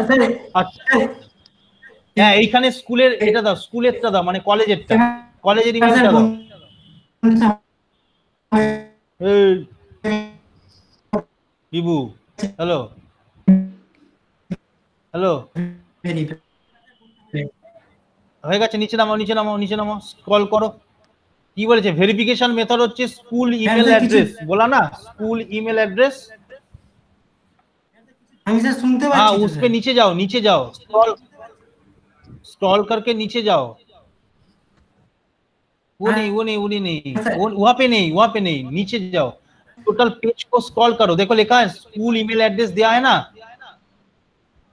হ্যাঁ এইখানে স্কুলের এটা দাও, স্কুলেরটা দাও, মানে কলেজেরটা, কলেজের ইমেজটা দাও। এই বিবু হ্যালো হ্যালো হয়ে গেছে, নিচে নামো নিচে নামো নিচে নামো স্ক্রল করো। কি বলেছে ভেরিফিকেশন মেথড হচ্ছে স্কুল ইমেল অ্যাড্রেস, বলা না স্কুল ইমেল অ্যাড্রেস। আমি স্যার শুনতে পাচ্ছি, हां उस पे नीचे जाओ, नीचे जाओ, स्क्रॉल स्क्रॉल करके नीचे जाओ। वो नहीं वो नहीं वो नहीं वहां पे नहीं वहां पे नहीं नीचे जाओ, टोटल पेज को स्क्रॉल करो, देखो लिखा है स्कूल ईमेल एड्रेस दिया है ना,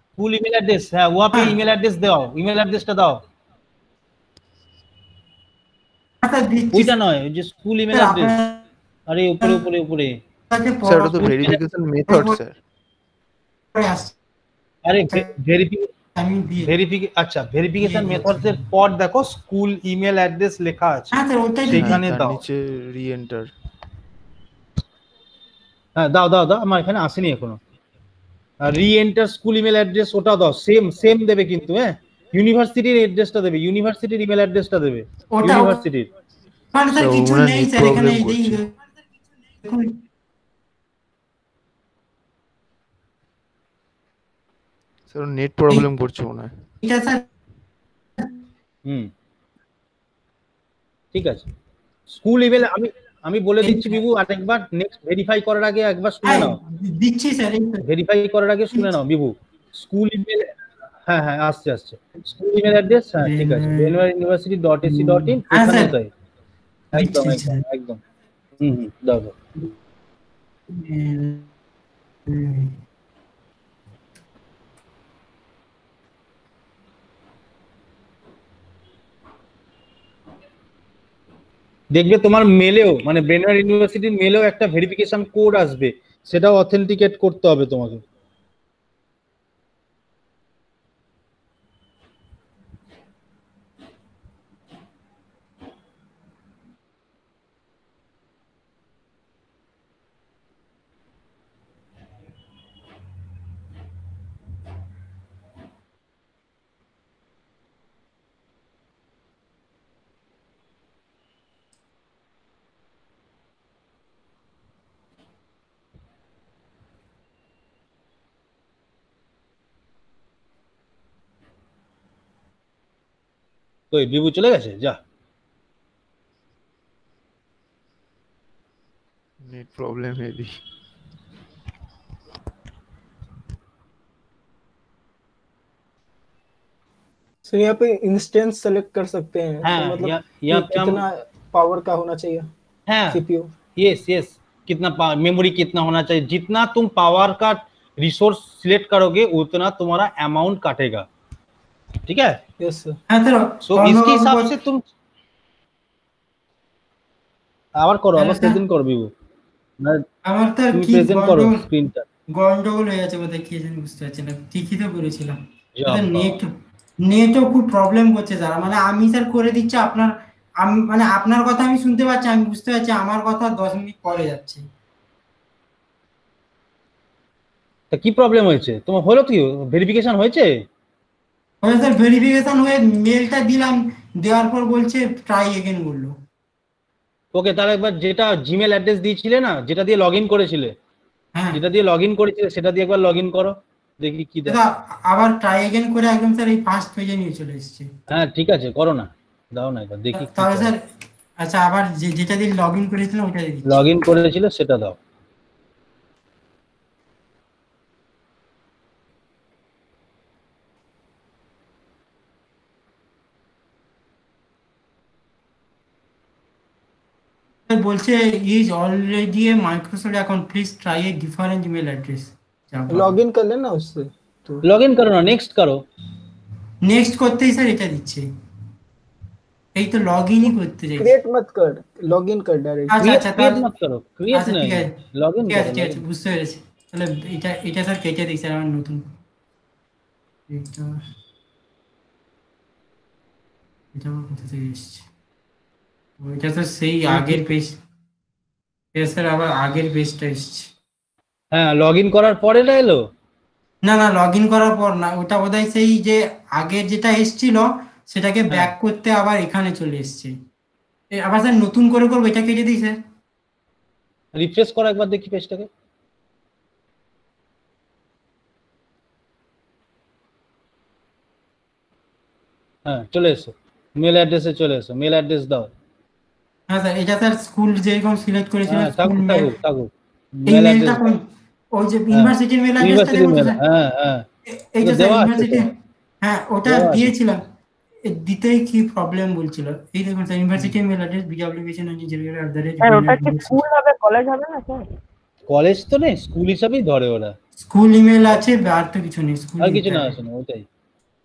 स्कूल ईमेल एड्रेस है, वहां पे ईमेल एड्रेस दो, ईमेल एड्रेस तो दो, ওইটা নয় যে স্কুল ইমেল অ্যাড্রেস। আরে উপরে উপরে উপরে স্যার এটা তো ভেরিফিকেশন মেথড স্যার। আরে ভেরিফিকেশন আমি দিয়ে ভেরিফিকেশন, আচ্ছা ভেরিফিকেশন মেথডস এর পর দেখো স্কুল ইমেল অ্যাড্রেস লেখা আছে, হ্যাঁ স্যার ওইটাই এখানে দাও, নিচে রিএন্টার, হ্যাঁ দাও দাও দাও, আমার এখানে আসেনি এখনো। আর রিএন্টার স্কুল ইমেল অ্যাড্রেস ওটা দাও, সেম সেম দেবে কিন্তু, হ্যাঁ ইউনিভার্সিটির অ্যাড্রেসটা দেবে, ইউনিভার্সিটির ইমেল অ্যাড্রেসটা দেবে ইউনিভার্সিটির। মানে স্যার কিছু নেই স্যার এখানে, এই দেখুন স্যার নেট প্রবলেম করছে মনে হয়। ঠিক আছে হুম ঠিক আছে স্কুল ইমেল আমি আমি বলে দিচ্ছি বিবু, আরেকবার নেক্সট ভেরিফাই করার আগে একবার শুনে নাও, দিচ্ছি স্যার ভেরিফাই করার আগে শুনে নাও বিবু। স্কুল ইমেল হ্যাঁ হ্যাঁ আসছে আসছে, স্কুল ইমেল অ্যাড্রেস হ্যাঁ ঠিক আছে বেলুয়ার university dot AC dot in এখানে তাই একদম একদম হুম হুম দাও দাও। দেখবে তোমার মেলেও মানে বেলুয়ার ইউনিভার্সিটির মেলেও একটা ভেরিফিকেশন কোড আসবে, সেটাও অথেন্টিকেট করতে হবে তোমাকে। তো বিভু চলে গেছে, যা নেট প্রবলেম হয়ে দি। सो यहां पे इंस्टेंस सेलेक्ट कर सकते हैं, मतलब यहां कितना पावर का होना चाहिए, हां सीपीयू यस यस कितना मेमोरी कितना होना चाहिए, जितना तुम पावर का रिसोर्स सिलेक्ट करोगे उतना तुम्हारा अमाउंट काटेगा, ठीक है यस सर। सो इसके हिसाब से तुम আবার করো, আবার প্রেজেন্ট করবি ও না আমার তার কি প্রেজেন্ট করো স্ক্রিনটা গন্ডগোল হয়ে আছে, মানে কি জানি বুঝতে পারছি না, ঠিকই তো বলেছিলাম নেট নেটও খুব প্রবলেম করছে যারা, মানে আমি স্যার করে দিচ্ছি আপনার, আমি মানে আপনার কথা আমি শুনতে পাচ্ছি, আমি বুঝতে পারছি আমার কথা দশ মিনিট পরে যাচ্ছে। তা কি প্রবলেম হয়েছে তোমার, হলো কি ভেরিফিকেশন হয়েছে? হ্যাঁ স্যার ভেরিফিকেশন হয়ে মেলটা দিলাম, দেওয়ার পর বলছে ট্রাই এগেইন বললো। ওকে তাহলে একবার যেটা জিমেল অ্যাড্রেস দিয়েছিলে না, যেটা দিয়ে লগইন করেছিলে, হ্যাঁ যেটা দিয়ে লগইন করেছিলে সেটা দিয়ে একবার লগইন করো দেখি কি দাও, আবার ট্রাই এগেইন করে একদম স্যার এই ফার্স্ট পেজে নিয়ে চলে এসেছে। হ্যাঁ ঠিক আছে করো না, দাও না একবার দেখি তাহলে স্যার। আচ্ছা আবার যেটা দিয়ে লগইন করেছিলাম ওটা দিই, লগইন করেছিল সেটা দাও। বলছে is already a Microsoft account, please try a different email address. Login কর লেন না उससे, तो লগইন करो ना, नेक्स्ट करो, नेक्स्ट করতে স্যার এটা দিচ্ছে, এই তো লগইনই করতে যাই, ক্রিয়েট মত কর, লগইন কর ডাইরেক্ট, আচ্ছা আচ্ছা ক্রিয়েট মত করো, ক্রিয়েট না লগইন কর। আচ্ছা আচ্ছা বুঝতে পেরেছি, তাহলে এটা এটা স্যার কেটে দিই স্যার আমার নতুন এটা এটা করতে যাই। ওইটা তো সেই আগের পেজ, পেজের আবার আগের পেজটা এসেছে, হ্যাঁ লগইন করার পরে না এলো। না না লগ ইন করার পর না, ওটা বোধহয় সেই যে আগের যেটা এসেছিল সেটাকে ব্যাক করতে আবার এখানে চলে এসেছে। আবার স্যার নতুন করে করব, এটা কেটে দিই স্যার, রিফ্রেশ করা একবার দেখি পেজটাকে। হ্যাঁ চলে এসো, মেল অ্যাড্রেসে চলে এসো, মেল অ্যাড্রেস দাও। হ্যাঁ স্যার এটা স্যার স্কুল যেরকম সিলেক্ট করেছিলাম স্কুল মেল, মেল অ্যাড্রেস ওই যে ইউনিভার্সিটির মেল অ্যাড্রেসটা দিলাম। হ্যাঁ হ্যাঁ এই যে ইউনিভার্সিটি, হ্যাঁ ওটা দিয়েছিলাম, দিতেই কি প্রবলেম বলছিল। এই দেখুন স্যার ইউনিভার্সিটির মেল অ্যাড্রেস বিডব্লিউবিএসএন@জিমেইল ডট কম। স্যার ওটা কি স্কুল হবে কলেজ হবে না স্যার? কলেজ তো নেই, স্কুল হিসাবেই ধরে ওরা, স্কুল ইমেল আছে আর তো কিছু নেই, স্কুল আর কিছু না আছে না। ওইটাই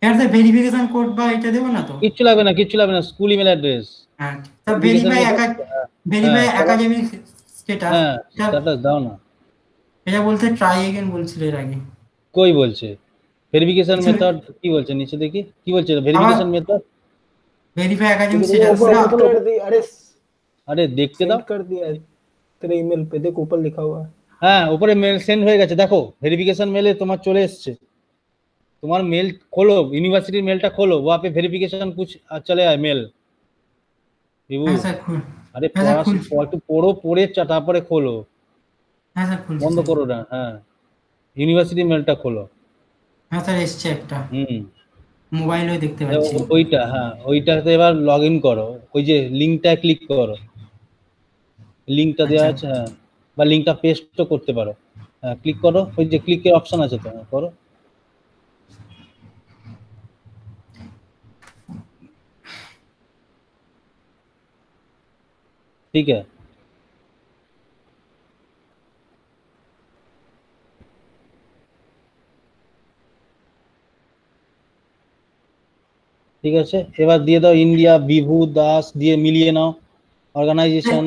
यार से वेरिफिकेशन कोड बा এটা দেব না তো কিছু লাগবে না, কিছু লাগবে না, স্কুল ইমেল অ্যাড্রেস। হ্যাঁ তবে ভেরিফাই একা ভেরিফাই একাডেমিক স্ট্যাটাস, হ্যাঁ স্ট্যাটাস দাও না। এটা বলতে ট্রাই अगेन বলছিল এর আগে, কই বলছে ভেরিফিকেশন মেথড কি বলছে নিচে দেখি কি বলছে verification method verify academic status না। अरे अरे देखते দাও, कर दिया तेरे ईमेल पे देखो ऊपर लिखा हुआ है। হ্যাঁ উপরে মেল সেন্ড হয়ে গেছে, দেখো ভেরিফিকেশন মেলে তোমার চলে আসছে। तुम्हारा मेल खोलो, यूनिवर्सिटी मेल टा खोलो, वहाँ पे वेरिफिकेशन कुछ चले आए मेल। अरे पोस्ट पोरो पूरे चटापड़े खोलो, बंद करो ना। हाँ यूनिवर्सिटी मेल टा खोलो। हाँ सर इस चेक टा मोबाइल में देखते हैं अच्छे वही टा। हाँ वही टा तो एक बार लॉगिन करो, कोई जे लिंक टा क्लिक करो, लिंक टा दिया अच्छा है बार लिंक टा पेस्ट तो करते पारो। हाँ क्लिक करो, कोई जे क्लिक के ऑप्शन आ जाता है करो। ठीक है ठीक আছে, এবার দিয়ে দাও ইন্ডিয়া বিভু দাস দিয়ে মিলিয়ে নাও অর্গানাইজেশন।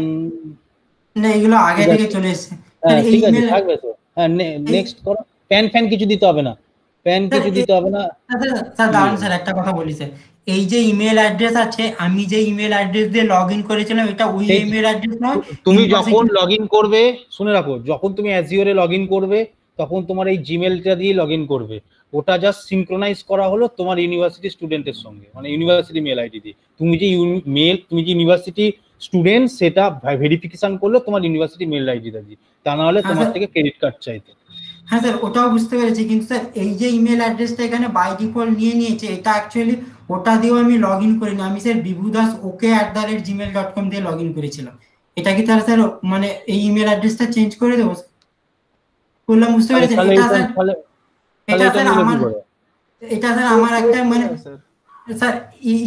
না এগুলো আগে থেকে চলে এসেছে। হ্যাঁ ঠিক আছে থাকবে তো। হ্যাঁ নেক্সট করো, প্যান ফ্যান কিছু দিতে হবে না, প্যান কিছু দিতে হবে না। স্যার দাঁড়ান স্যার একটা কথা বলি স্যার, এই যে ইমেল অ্যাড্রেস আছে আমি যে ইমেল অ্যাড্রেস দিয়ে লগইন করেছিলাম এটা ওই ইমেল অ্যাড্রেস নয়। তুমি যখন লগইন করবে শুনে রাখো, যখন তুমি অ্যাজিওরে লগইন করবে তখন তোমার এই জিমেলটা দিয়ে লগইন করবে, ওটা জাস্ট সিনক্রোনাইজ করা হলো তোমার ইউনিভার্সিটি স্টুডেন্টের সঙ্গে, মানে ইউনিভার্সিটি মেল আইডি দিয়ে। তুমি যে মেল তুমি যে ইউনিভার্সিটি স্টুডেন্ট সেটা ভেরিফিকেশন করলো তোমার ইউনিভার্সিটি মেল আইডিটা দিয়ে, তা না হলে তোমার থেকে ক্রেডিট কার্ড চাইতে। হ্যাঁ স্যার ওটাও বুঝতে পেরেছি, কিন্তু স্যার এই যে ইমেল অ্যাড্রেসটা এখানে বাই ডিফল্ট নিয়ে নিয়েছে এটা অ্যাকচুয়ালি ওটা দিয়েও আমি লগ ইন করিনি, আমি sir Bibhudas okay at the rate Gmail dot com দিয়ে লগ ইন করেছিলাম। এটা কি তাহলে স্যার মানে এই ইমেল অ্যাড্রেসটা চেঞ্জ করে দেবো বললাম, বুঝতে পেরেছেন? এটা স্যার এটা স্যার আমার এটা স্যার আমার একটা মানে স্যার এই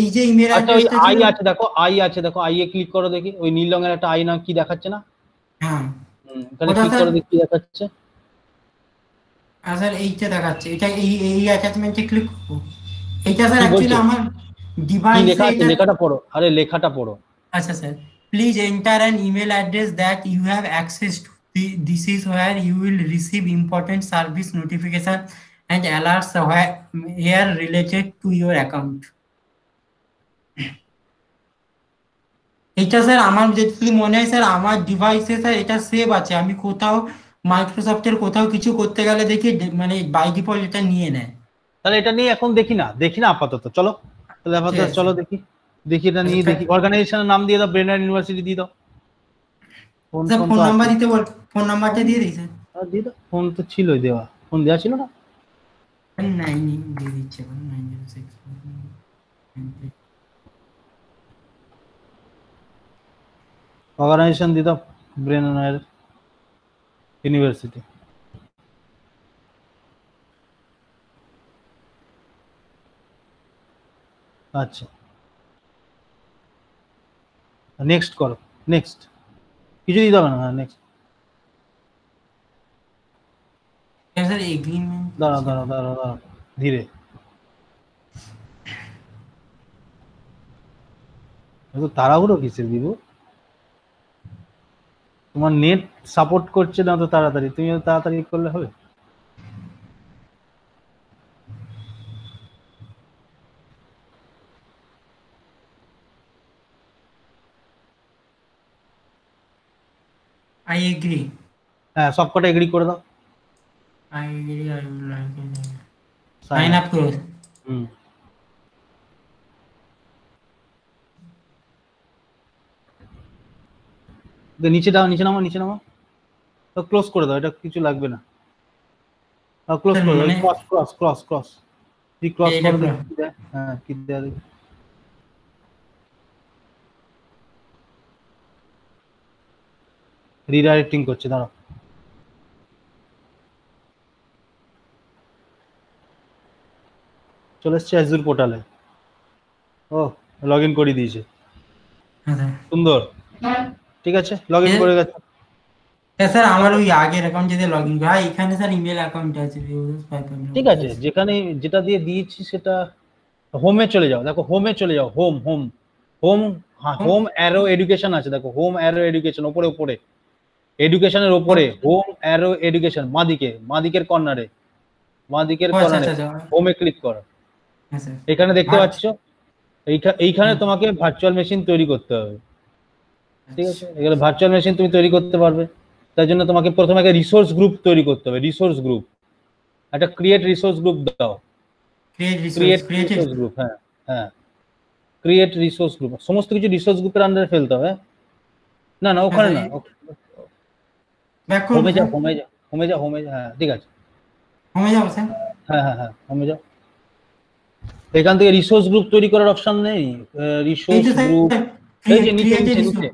এই যে ইমেল অ্যাড্রেসটা আই আছে দেখো, আই আছে দেখো, আই এ ক্লিক করো দেখি, ওই নীল রঙের একটা আই না কি দেখাচ্ছে না? হ্যাঁ ওখানে ক্লিক করো দেখি কি দেখাচ্ছে। হ্যাঁ স্যার এইটা দেখাচ্ছে, এটা এই এই অ্যাটাচমেন্টে ক্লিক করো। এটা স্যার एक्चुअली আমার ডিভাইস লেখাটা লেখাটা পড়ো, আরে লেখাটা পড়ো। আচ্ছা sir please enter an email address that you have access to, this is where you will receive important service notification and alerts here related to your account. এটা স্যার আমার যেটুকু মনে হয় স্যার আমার ডিভাইসে স্যার এটা সেভ আছে, আমি কোথাও মাইক্রোসফটের কোথাও কিছু করতে গেলে দেখি মানে বাই ডিফল্ট এটা নিয়ে নেয়। তাহলে এটা নিয়ে এখন দেখি না, দেখি না আপাতত, চলো তাহলে আপাতত চলো দেখি দেখি এটা নিয়ে দেখি। অর্গানাইজেশনের নাম দিয়ে দাও, ব্রেনার্ড ইউনিভার্সিটি দিয়ে দাও। ফোন নাম্বার দিতে বল, ফোন নাম্বারটা দিয়ে দিই স্যার। আর দিয়ে দাও, ফোন তো ছিলই দেওয়া, ফোন দেওয়া ছিল না? নাই নি দিয়ে দিচ্ছি নয় শূন্য ছয়। অর্গানাইজেশন দিয়ে দাও ব্রেনার্ড ইউনিভার্সিটি। আচ্ছা নেক্সট করো, নেক্সট কিছু দিতে হবে না। হ্যাঁ নেক্সট স্যার এগ্রিমেন্ট দাঁড়া দাঁড়া দাঁড়া দাঁড়া ধীরে, এত তাড়াহুড়ো কিসের দিবো? তোমার নেট সাপোর্ট করছে না তো তাড়াতাড়ি, তুমি এত তাড়াতাড়ি করলে হবে? I agree. হ্যাঁ সবকটা এগ্রি করে দাও। I agree. I would like it. Sign up close. Hmm. दे नीचे डाउन नीचे नामा नीचे नामा तो क्लोज कर दो इटा किचु लागबे ना हां क्लोज कर दो क्रॉस क्रॉस क्रॉस क्रॉस दी क्रॉस कर दो हां किदा दे रीडायरेक्टिंग করছে দাঁড়াও চলে আসছে Azure পোর্টালে ও লগইন করে দিয়েছে হ্যাঁ সুন্দর ঠিক আছে লগইন করে গেছে হ্যাঁ স্যার আমার ওই আগের অ্যাকাউন্ট যেতে লগইন করে হ্যাঁ এখানে স্যার ইমেল অ্যাকাউন্ট আছে ভিউয়ার্স পাইকাম ঠিক আছে যেখানে যেটা দিয়ে দিয়েছি সেটা হোমে চলে যাও দেখো হোমে চলে যাও হোম হোম হোম হ্যাঁ হোম অ্যারো এডুকেশন আছে দেখো হোম অ্যারো এডুকেশন উপরে উপরে এডুকেশনের উপরে হোম অ্যারো এডুকেশন মাদিকে মাদিকের কর্নারে মাদিকের কর্নারে হোমে ক্লিক করো হ্যাঁ স্যার এখানে দেখতে পাচ্ছো এইটা এইখানে তোমাকে ভার্চুয়াল মেশিন তৈরি করতে হবে ঠিক আছে এগুলো ভার্চুয়াল মেশিন তুমি তৈরি করতে পারবে তার জন্য তোমাকে প্রথমে একটা রিসোর্স গ্রুপ তৈরি করতে হবে রিসোর্স গ্রুপ একটা ক্রিয়েট রিসোর্স গ্রুপ দাও ক্রিয়েট রিসোর্স ক্রিয়েট গ্রুপ হ্যাঁ হ্যাঁ ক্রিয়েট রিসোর্স গ্রুপ সমস্ত কিছু রিসোর্স গ্রুপের আন্ডারে ফেলতে হবে না না ওখানে না ব্যাক করো হোমে যাও হোমে যাও হোমে যাও হোমে যাও হ্যাঁ ঠিক আছে হোমে যাও স্যার হ্যাঁ হ্যাঁ হ্যাঁ হোমে যাও এখান থেকে রিসোর্স গ্রুপ তৈরি করার অপশন নেই রিসোর্স গ্রুপ এই যে নিচে নিচে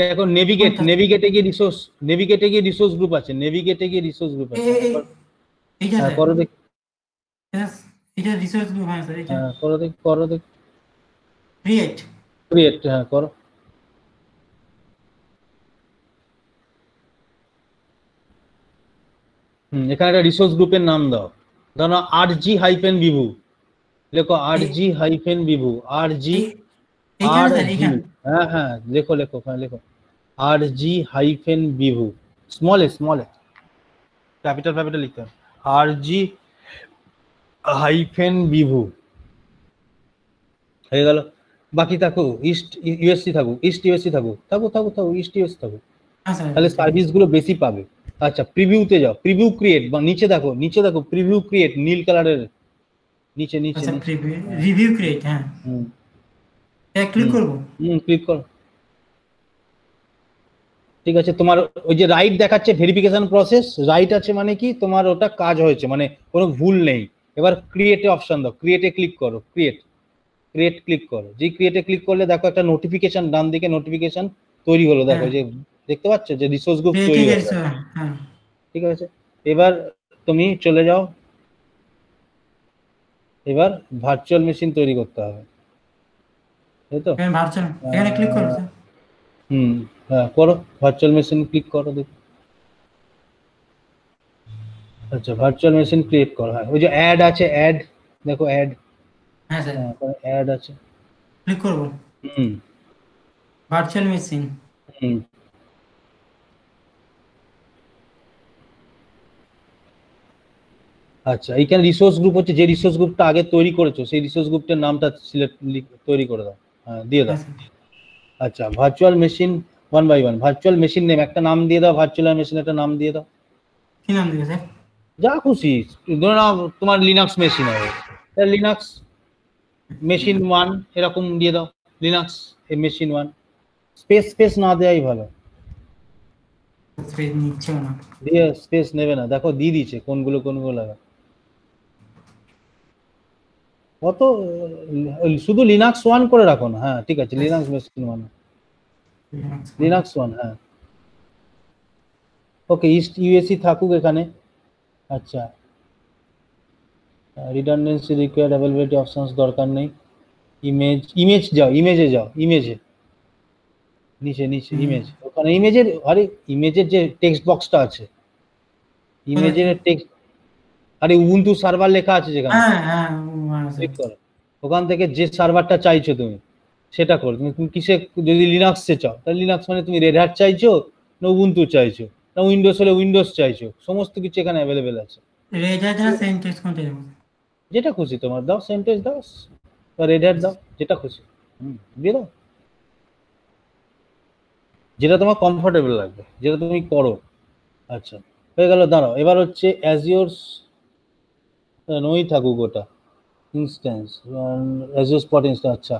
देखो नेविगेट नेविगेटे के रिसोर्स नेविगेटे के रिसोर्स ग्रुप আছে নেভিগেটে কি রিসোর্স গ্রুপ আছে ঠিক আছে করো দেখ এটা রিসোর্স গ্রুপ আছে স্যার এটা করো দেখ করো দেখ ক্রিয়েট ক্রিয়েট হ্যাঁ করো হুম এখানে একটা রিসোর্স গ্রুপের নাম দাও ধরো আরজি-বিভু লেখো আরজি-বিভু আরজি हाँ हाँ लिखो लिखो हाँ लिखो आरजी हाइफन विभू स्मॉल है स्मॉल है कैपिटल कैपिटल लिखते हैं आरजी हाइफन विभू है गलो बाकी ताको ईस्ट यूएससी थाको ईस्ट यूएससी थाको थाको थाको थाको ईस्ट यूएससी थाको हाँ सर अल्ले सर्विस गुलो बेसी पावे अच्छा प्रीव्यू ते जाओ प्रीव्यू क्रिएट नीचे देखो नीचे देखो प्रीव्यू क्रिएट नील कलर है नीचे नीचे रिव्यू क्रिएट हां এক ক্লিক করব হুম ক্লিক করো ঠিক আছে তোমার ওই যে রাইট দেখাচ্ছে ভেরিফিকেশন প্রসেস রাইট আছে মানে কি তোমার ওটা কাজ হয়েছে মানে কোনো ভুল নেই এবার ক্রিয়েট অপশন দাও ক্রিয়েটে ক্লিক করো ক্রিয়েট ক্রিয়েট ক্লিক করো যে ক্রিয়েটে ক্লিক করলে দেখো একটা নোটিফিকেশন ডান দিকে নোটিফিকেশন তৈরি হলো দেখো যে দেখতে পাচ্ছ যে রিসোর্স গ্রুপ তৈরি হয়েছে হ্যাঁ ঠিক আছে এবার তুমি চলে যাও এবার ভার্চুয়াল মেশিন তৈরি করতে হবে ये तो मैं भार्चल এখানে ক্লিক করো স্যার হুম হ্যাঁ করো ভার্চুয়াল মেশিন ক্লিক করো দেখো আচ্ছা ভার্চুয়াল মেশিন ক্রিয়েট করো হ্যাঁ ওই যে অ্যাড আছে অ্যাড দেখো অ্যাড হ্যাঁ স্যার অ্যাড আছে ক্লিক করো হুম ভার্চুয়াল মেশিন হুম আচ্ছা এইখানে রিসোর্স গ্রুপ হচ্ছে যে রিসোর্স গ্রুপটা আগে তৈরি করেছো সেই রিসোর্স গ্রুপের নামটা সিলেক্ট তৈরি করে দাও दिए दाओ अच्छा virtual machine one by one virtual machine name একটা নাম দিয়ে দাও ভার্চুয়াল মেশিন একটা নাম দিয়ে দাও কি নাম দিবে স্যার যা খুশি ধরো না তোমার লিনাক্স মেশিন আছে তাহলে লিনাক্স মেশিন वन এরকম দিয়ে দাও লিনাক্স এ মেশিন वन স্পেস স্পেস না দেয়াই ভালো স্পেস নিচ্ছে না দিয়ে স্পেস নেবে না দেখো দিয়ে দিয়েছে কোনগুলো কোনগুলো লাগা वो तो শুধু লিনাক্স वन করে রাখো না হ্যাঁ ঠিক আছে Linux machine one Linux one হ্যাঁ ওকে ইস্ট ইউএসসি থাকুক এখানে আচ্ছা রিডান্ডেন্সি রিকোয়ার্ড অ্যাভেইলেবিলিটি অপশনস দরকার নেই ইমেজ ইমেজ যাও ইমেজে যাও ইমেজে নিচে নিচে ইমেজ ওখানে ইমেজের আরে ইমেজের যে টেক্সট বক্সটা আছে ইমেজের টেক্সট আরে উবুন্টু সার্ভার লেখা আছে যেখানে হ্যাঁ হ্যাঁ ক্লিক করো ওখান থেকে যে সার্ভারটা চাইছো তুমি সেটা করো তুমি কিসে যদি লিনাক্স এ চাও তাহলে লিনাক্স মানে তুমি রেড হ্যাট চাইছো না উবুন্টু চাইছো না উইন্ডোজ হলে উইন্ডোজ চাইছো সমস্ত কিছু এখানে अवेलेबल আছে রেড হ্যাট আর সেন্টেন্স কোনটা দেব যেটা খুশি তোমার দাও সেন্টেন্স দাও বা রেড হ্যাট দাও যেটা খুশি হুম দিয়ে দাও যেটা তোমার কমফোর্টেবল লাগবে যেটা তুমি করো আচ্ছা হয়ে গেল। দাঁড়াও এবার হচ্ছে অ্যাজিওরস নই থাকুক ওটা ইনস্ট্যান্স অ্যাজিও স্পট ইনস্ট্যান্স। আচ্ছা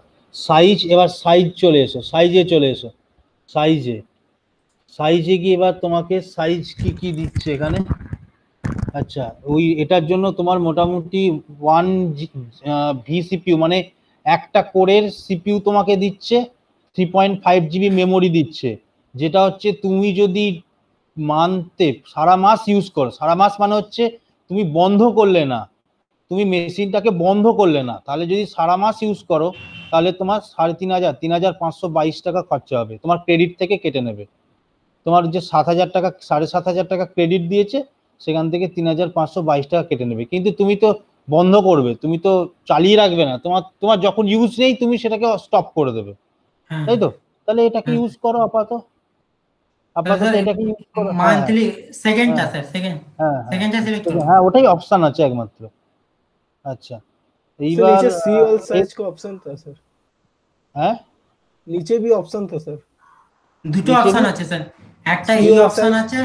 সাইজ, এবার সাইজ চলে এসো, সাইজে চলে এসো, সাইজে সাইজে গিয়ে এবার তোমাকে সাইজ কি কি দিচ্ছে এখানে। আচ্ছা ওই এটার জন্য তোমার মোটামুটি ওয়ান ভি সিপিউ মানে একটা কোরের সিপিউ তোমাকে দিচ্ছে, three point five GB memory দিচ্ছে, যেটা হচ্ছে তুমি যদি মানতে সারা মাস ইউজ করো, সারা মাস মানে হচ্ছে তুমি বন্ধ করলে না, তুমি মেশিনটাকে বন্ধ করলে না, তাহলে যদি সারা মাস ইউজ করো তাহলে তোমার সাড়ে তিন হাজার তিন হাজার পাঁচশো বাইশ টাকা খরচা হবে, তোমার ক্রেডিট থেকে কেটে নেবে। তোমার যে সাত হাজার টাকা সাড়ে সাত হাজার টাকা ক্রেডিট দিয়েছে সেখান থেকে তিন হাজার পাঁচশো বাইশ টাকা কেটে নেবে, কিন্তু তুমি তো বন্ধ করবে, তুমি তো চালিয়ে রাখবে না, তোমার তোমার যখন ইউজ নেই তুমি সেটাকে স্টপ করে দেবে, তাই তো? তাহলে এটাকে ইউজ করো আপাতত, আপাতত এটাকে ইউজ করো মান্থলি সেকেন্ডটা স্যার সেকেন্ড হ্যাঁ সেকেন্ডটা সিলেক্ট করো, হ্যাঁ ওটাই অপশন আছে একমাত্র। আচ্ছা এইবার नीचे सी ऑल साइज का ऑप्शन था सर, হ্যাঁ নিচে भी ऑप्शन था सर, দুটো অপশন আছে স্যার, একটা এই অপশন আছে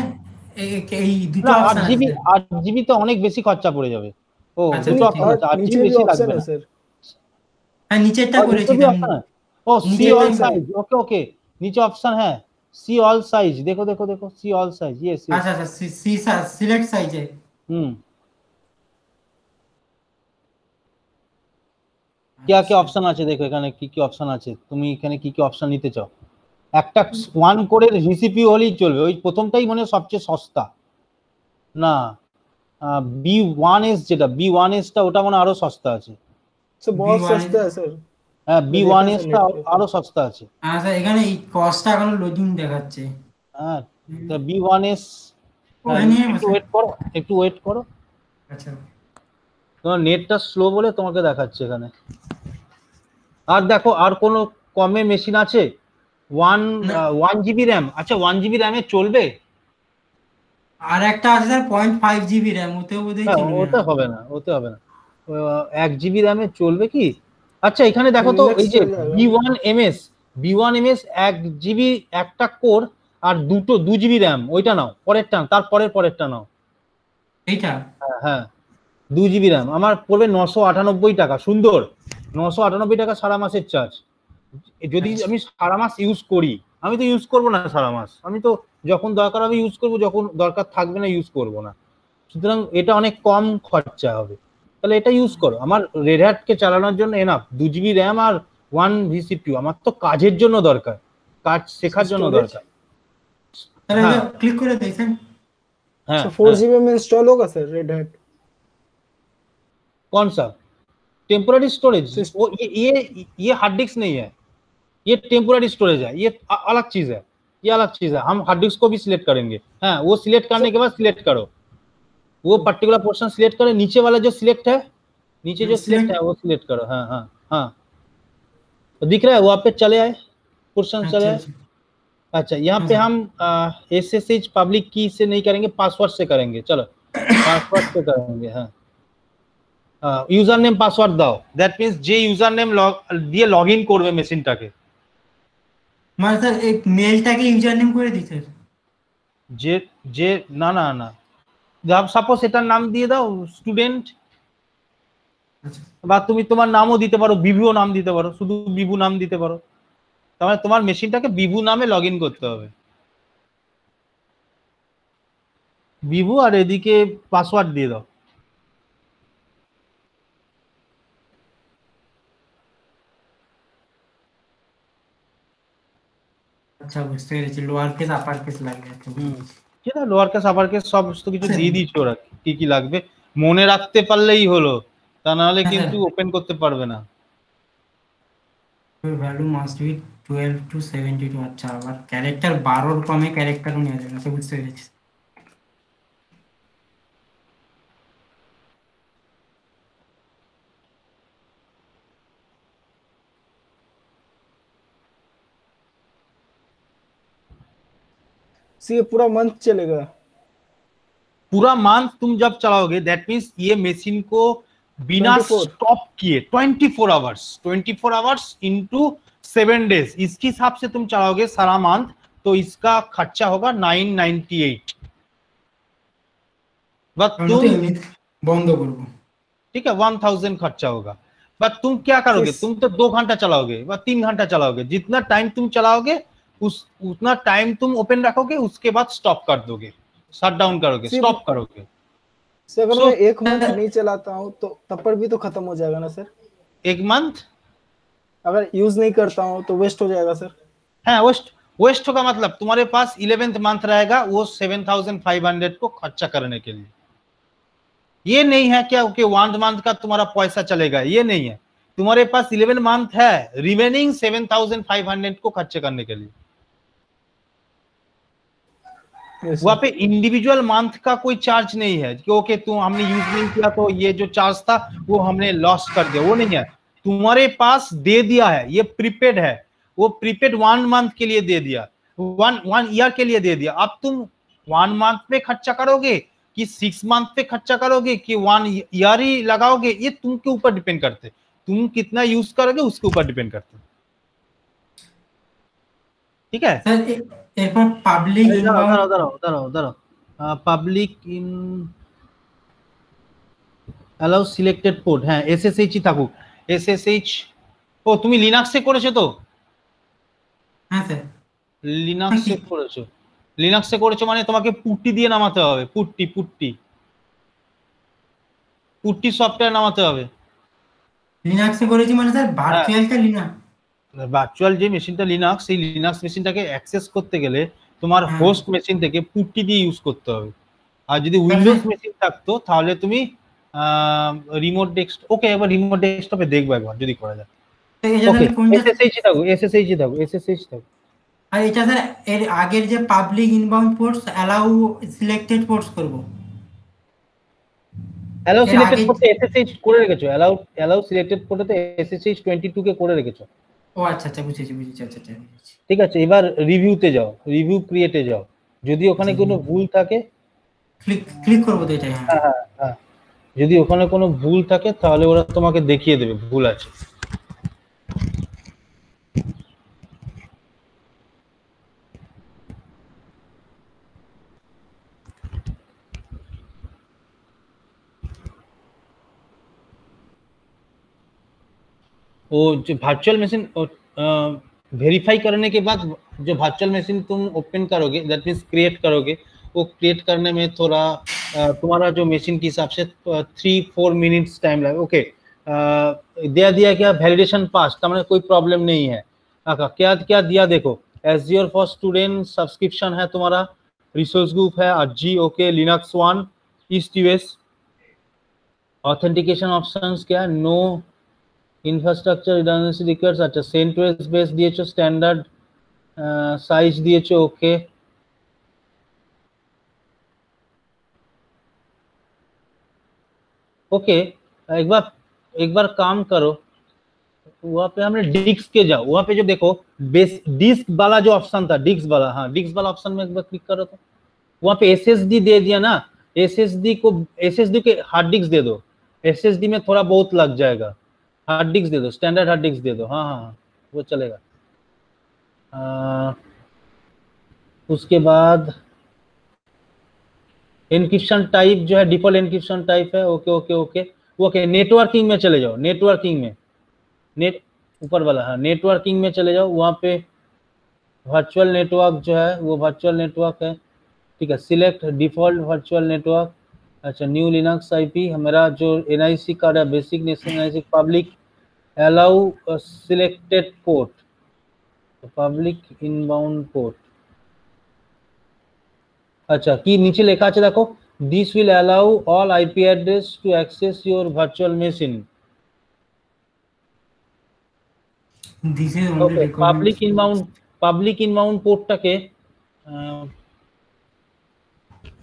এই দুটো অপশন আছে। আরজিবি আরজিবি তো অনেক বেশি খরচা পড়ে যাবে। ও দুটো অপশন আছে, আরজিবি বেশি লাগবে না স্যার, হ্যাঁ নিচেরটা করেছি আমি। ओ see all size okay okay नीचे ऑप्शन है सी ऑल साइज, देखो देखो देखो सी ऑल साइज ये सी अच्छा अच्छा सी सी सिलेक्ट साइज है। हम्म क्या क्या ऑप्शन আছে দেখো এখানে কি কি অপশন আছে, তুমি এখানে কি কি অপশন নিতে চাও। একটা ওয়ান কোরের ভিসিপি হলেই চলবে, ওই প্রথমটাই মানে সবচেয়ে সস্তা না, বি ওয়ান এস যেটা বি ওয়ান এস টা ওটা মানে আরো সস্তা আছে, সো বহুত সস্তা আছে স্যার। হ্যাঁ বি ওয়ান এস টা আরো সস্তা আছে। হ্যাঁ স্যার এখানে এই কস্টটা এখন লোডিং দেখাচ্ছে। হ্যাঁ তো বি ওয়ান এস একটু ওয়েট করো, একটু ওয়েট করো। আচ্ছা তোমার নেটটা স্লো বলে তোমাকে দেখাচ্ছে এখানে। আর দেখো আর কোন কমে মেশিন আছে ওয়ান জিবি RAM? আচ্ছা ওয়ান জিবি RAM এ চলবে? আর একটা আছে স্যার পয়েন্ট ফাইভ জিবি RAM, ওতেও বোধহয় চলবে না। ওটা হবে না, ওতে হবে না। ওয়ান জিবি RAM এ চলবে কি? আচ্ছা এখানে দেখো তো এই যে B one M S B one M S one GB একটা কোর আর দুটো টু জিবি RAM, ওইটা নাও, পরেরটা তার পরের পরেরটা নাও, এইটা হ্যাঁ টু জিবি RAM আমার পড়বে নশো আটানব্বই টাকা। সুন্দর, নশো আটানব্বই টাকা সারা মাসের চার্জ। যদি আমি সারা মাস ইউজ করি, আমি তো ইউজ করব না সারা মাস, আমি তো যখন দরকার হবে ইউজ করব, যখন দরকার থাকবে না ইউজ করব না, সুতরাং এটা অনেক কম খরচা হবে, তাহলে এটা ইউজ করো। আমার রেড হ্যাট কে চালানোর জন্য এনাফ টু জিবি RAM আর ওয়ান ভিসিপিউ, আমার তো কাজের জন্য দরকার, কাজ শেখার জন্য দরকার। তাহলে ক্লিক করে দেখেন। হ্যাঁ ফোর জিবি में इंस्टॉल होगा सर रेड हैट? कौन सा टेम्पोररी स्टोरेज? वो ये ये ये हार्ड डिस्क नहीं है, ये टेम्पोररी स्टोरेज है, ये अलग चीज है, ये अलग चीज है। हम हार्ड डिस्क को भी सिलेक्ट करेंगे। हां वो सिलेक्ट करने के बाद सिलेक्ट करो, वो पर्टिकुलर पोर्शन सिलेक्ट करें, नीचे वाला जो सिलेक्ट है, नीचे जो सिलेक्ट है वो सिलेक्ट करो। हाँ हाँ हाँ तो दिख रहा है वहाँ पे चले आए पोर्शन चले आए। अच्छा यहाँ पे हम एसएसएच पब्लिक की से नहीं करेंगे, पासवर्ड से करेंगे। चलो पासवर्ड से करेंगे। हाँ यूजर नेम पासवर्ड दाओ, दैट मीन्स जे यूजर नेम दिए लग इन करबे मेशिनटाके মানে স্যার এই মেলটাকে ইউজার নেম করে দিই স্যার। যে যে না না না যাও সাপোজ এটার নাম দিয়ে দাও স্টুডেন্ট। আচ্ছা বা তুমি তোমার নামও দিতে পারো, বিভুও নাম দিতে পারো, শুধু বিভু নাম দিতে পারো। তাহলে তোমার মেশিনটাকে বিভু নামে লগইন করতে হবে, বিভু, আর এদিকে পাসওয়ার্ড দিয়ে দাও। আচ্ছা বুঝতে পেরেছি, লোয়ার কেস আপার কেস লাগবে। হুম যেটা লোয়ার কেস আপার কেস সব তো কিছু দিয়ে দিয়েছো, ওরা কি কি লাগবে মনে রাখতে পারলেই হলো, তা না হলে কিন্তু ওপেন করতে পারবে না। Value must be twelve to seventy two. আচ্ছা আবার ক্যারেক্টার বারো এর কমে ক্যারেক্টার নিয়ে যাবে। আচ্ছা বুঝতে পেরেছি। ये पूरा मंथ चलेगा, पूरा मंथ तुम जब चलाओगे दैट मींस ये मशीन को बिना स्टॉप किए twenty four hours into seven days इसके हिसाब से तुम चलाओगे सारा मंथ, तो इसका खर्चा होगा नाइन नाइनटी एट। तुम बंद करो, ठीक है, वन थाउजेंड खर्चा होगा। बट तुम क्या करोगे, तुम तो दो घंटा चलाओगे या तीन घंटा चलाओगे, जितना टाइम तुम चलाओगे उस उतना टाइम तुम ओपन रखोगे, उसके बाद स्टॉप कर दोगे, शट डाउन करोगे, स्टॉप करोगे। सर अगर so, मैं एक मंथ नहीं चलाता हूँ तो तब पर भी तो खत्म हो जाएगा ना सर? एक मंथ अगर यूज नहीं करता हूँ तो वेस्ट हो जाएगा सर? हाँ, वेस्ट वेस्ट होगा मतलब तुम्हारे पास इलेवेंथ मंथ रहेगा वो सेवन थाउजेंड फाइव हंड्रेड को खर्चा करने के लिए। ये नहीं है क्या कि वन मंथ का तुम्हारा पैसा चलेगा, ये नहीं है। तुम्हारे पास इलेवन मंथ है, remaining seven thousand five hundred को खर्चा करने के लिए। Yes, वहाँ पे इंडिविजुअल मंथ का कोई चार्ज नहीं है कि ओके तुम हमने यूज नहीं किया तो ये जो चार्ज था वो हमने लॉस कर दिया, वो नहीं है। तुम्हारे पास दे दिया है, ये प्रीपेड है, वो प्रीपेड वन मंथ के लिए दे दिया, वन वन ईयर के लिए दे दिया। अब तुम वन मंथ पे खर्चा करोगे कि सिक्स मंथ पे खर्चा करोगे कि वन ईयर ही लगाओगे, ये तुम के ऊपर डिपेंड करते, तुम कितना यूज करोगे उसके ऊपर डिपेंड करते, ठीक है सर। एक एक बार पब्लिक उधर उधर उधर उधर public in allow selected port, हां एसएसएच ही থাকুক, एसएसएच। ও তুমি লিনাক্স এ করেছো তো? হ্যাঁ স্যার লিনাক্স এ করেছো। লিনাক্স এ করেছো মানে তোমাকে পুট্টি দিয়ে নামাতে হবে, পুট্টি পুট্টি পুট্টি সফটওয়্যার নামাতে হবে। লিনাক্স এ করেছি মানে স্যার ভার্চুয়ালটা লিনাক্স ভার্চুয়াল যে মেশিনটা লিনাক্স, এই লিনাক্স মেশিনটাকে অ্যাক্সেস করতে গেলে তোমার হোস্ট মেশিন থেকে পুট্টি দিয়ে ইউজ করতে হবে। আর যদি উইন্ডোজ মেশিন থাকতো তাহলে তুমি রিমোট ডেস্ক, ওকে এবার রিমোট ডেস্কটপে দেখবা একবার যদি করা যায়। ওকে এসএসএইচ দাও, এসএসএইচ দাও, এসএসএইচ দাও। আর এটা স্যার এর আগের যে public inbound ports allow selected ports করব, অ্যালাউ সিলেক্টেড পোর্টে এসএসএইচ করে রেখেছো, অ্যালাউ অ্যালাউ সিলেক্টেড পোর্টে এসএসএইচ बाईस কে করে রেখেছো। अच्छा अच्छा বুঝেছি বুঝেছি আচ্ছা আচ্ছা ঠিক আছে। এবার রিভিউতে যাও, রিভিউ ক্রিয়েটে যাও, যদি ওখানে কোনো ভুল থাকে ক্লিক ক্লিক করব তো এটা। হ্যাঁ হ্যাঁ যদি ওখানে কোনো ভুল থাকে তাহলে ওরা তোমাকে দেখিয়ে দেবে ভুল আছে। वो जो वर्चुअल मशीन वेरीफाई करने के बाद जो वर्चुअल मशीन तुम ओपन करोगे, दैट मीन्स क्रिएट करोगे, वो क्रिएट करने में थोड़ा uh, तुम्हारा जो मशीन के हिसाब से थ्री फोर मिनट्स टाइम लगे। ओके दिया दिया क्या वैलिडेशन पास, तो कोई प्रॉब्लम नहीं है। आका क्या क्या दिया देखो, एज़्योर फॉर स्टूडेंट सब्सक्रिप्शन है तुम्हारा, रिसोर्स ग्रुप है R G, okay Linux one east US, authentication option क्या है, नो इंफ्रास्ट्रक्चर रिडंडेंसी रिक्वायर्स, अच्छा सेंट्रलाइज्ड बेस दिएছো, स्टैंडर्ड साइज दिएছো, ओके ओके। एक बार एक बार काम करो, वहां पे हमने डिस्क के जाओ, वहां पे जो देखो बेस डिस्क वाला जो ऑप्शन था, डिस्क वाला, हाँ डिस्क वाला ऑप्शन में एक बार क्लिक करो तो वहां पे एसएसडी दे दिया ना, एसएसडी को एसएसडी के हार्ड डिस्क दे दो, एसएसडी में थोड़ा बहुत लग जाएगा, हार्ड डिस्क दे दो, स्टैंडर्ड हार्ड डिस्क दे दो, हाँ हाँ वो चलेगा। आ, उसके बाद एनक्रिप्शन टाइप जो है डिफॉल्ट एनक्रिप्शन टाइप है, okay okay okay okay. Networking में चले जाओ, नेटवर्किंग में नेट ऊपर वाला, हाँ नेटवर्किंग में चले जाओ, वहाँ पे वर्चुअल नेटवर्क जो है वो वर्चुअल नेटवर्क है, ठीक है, सिलेक्ट डिफॉल्ट वर्चुअल नेटवर्क, अच्छा न्यू लिनक्स आईपी, हमारा जो एनआईसी कार्ड है basic national NIC, public allow selected port, public inbound port, अच्छा की नीचे लिखा है देखो, this will allow all IP address to access your virtual machine, public inbound public inbound पोर्टটাকে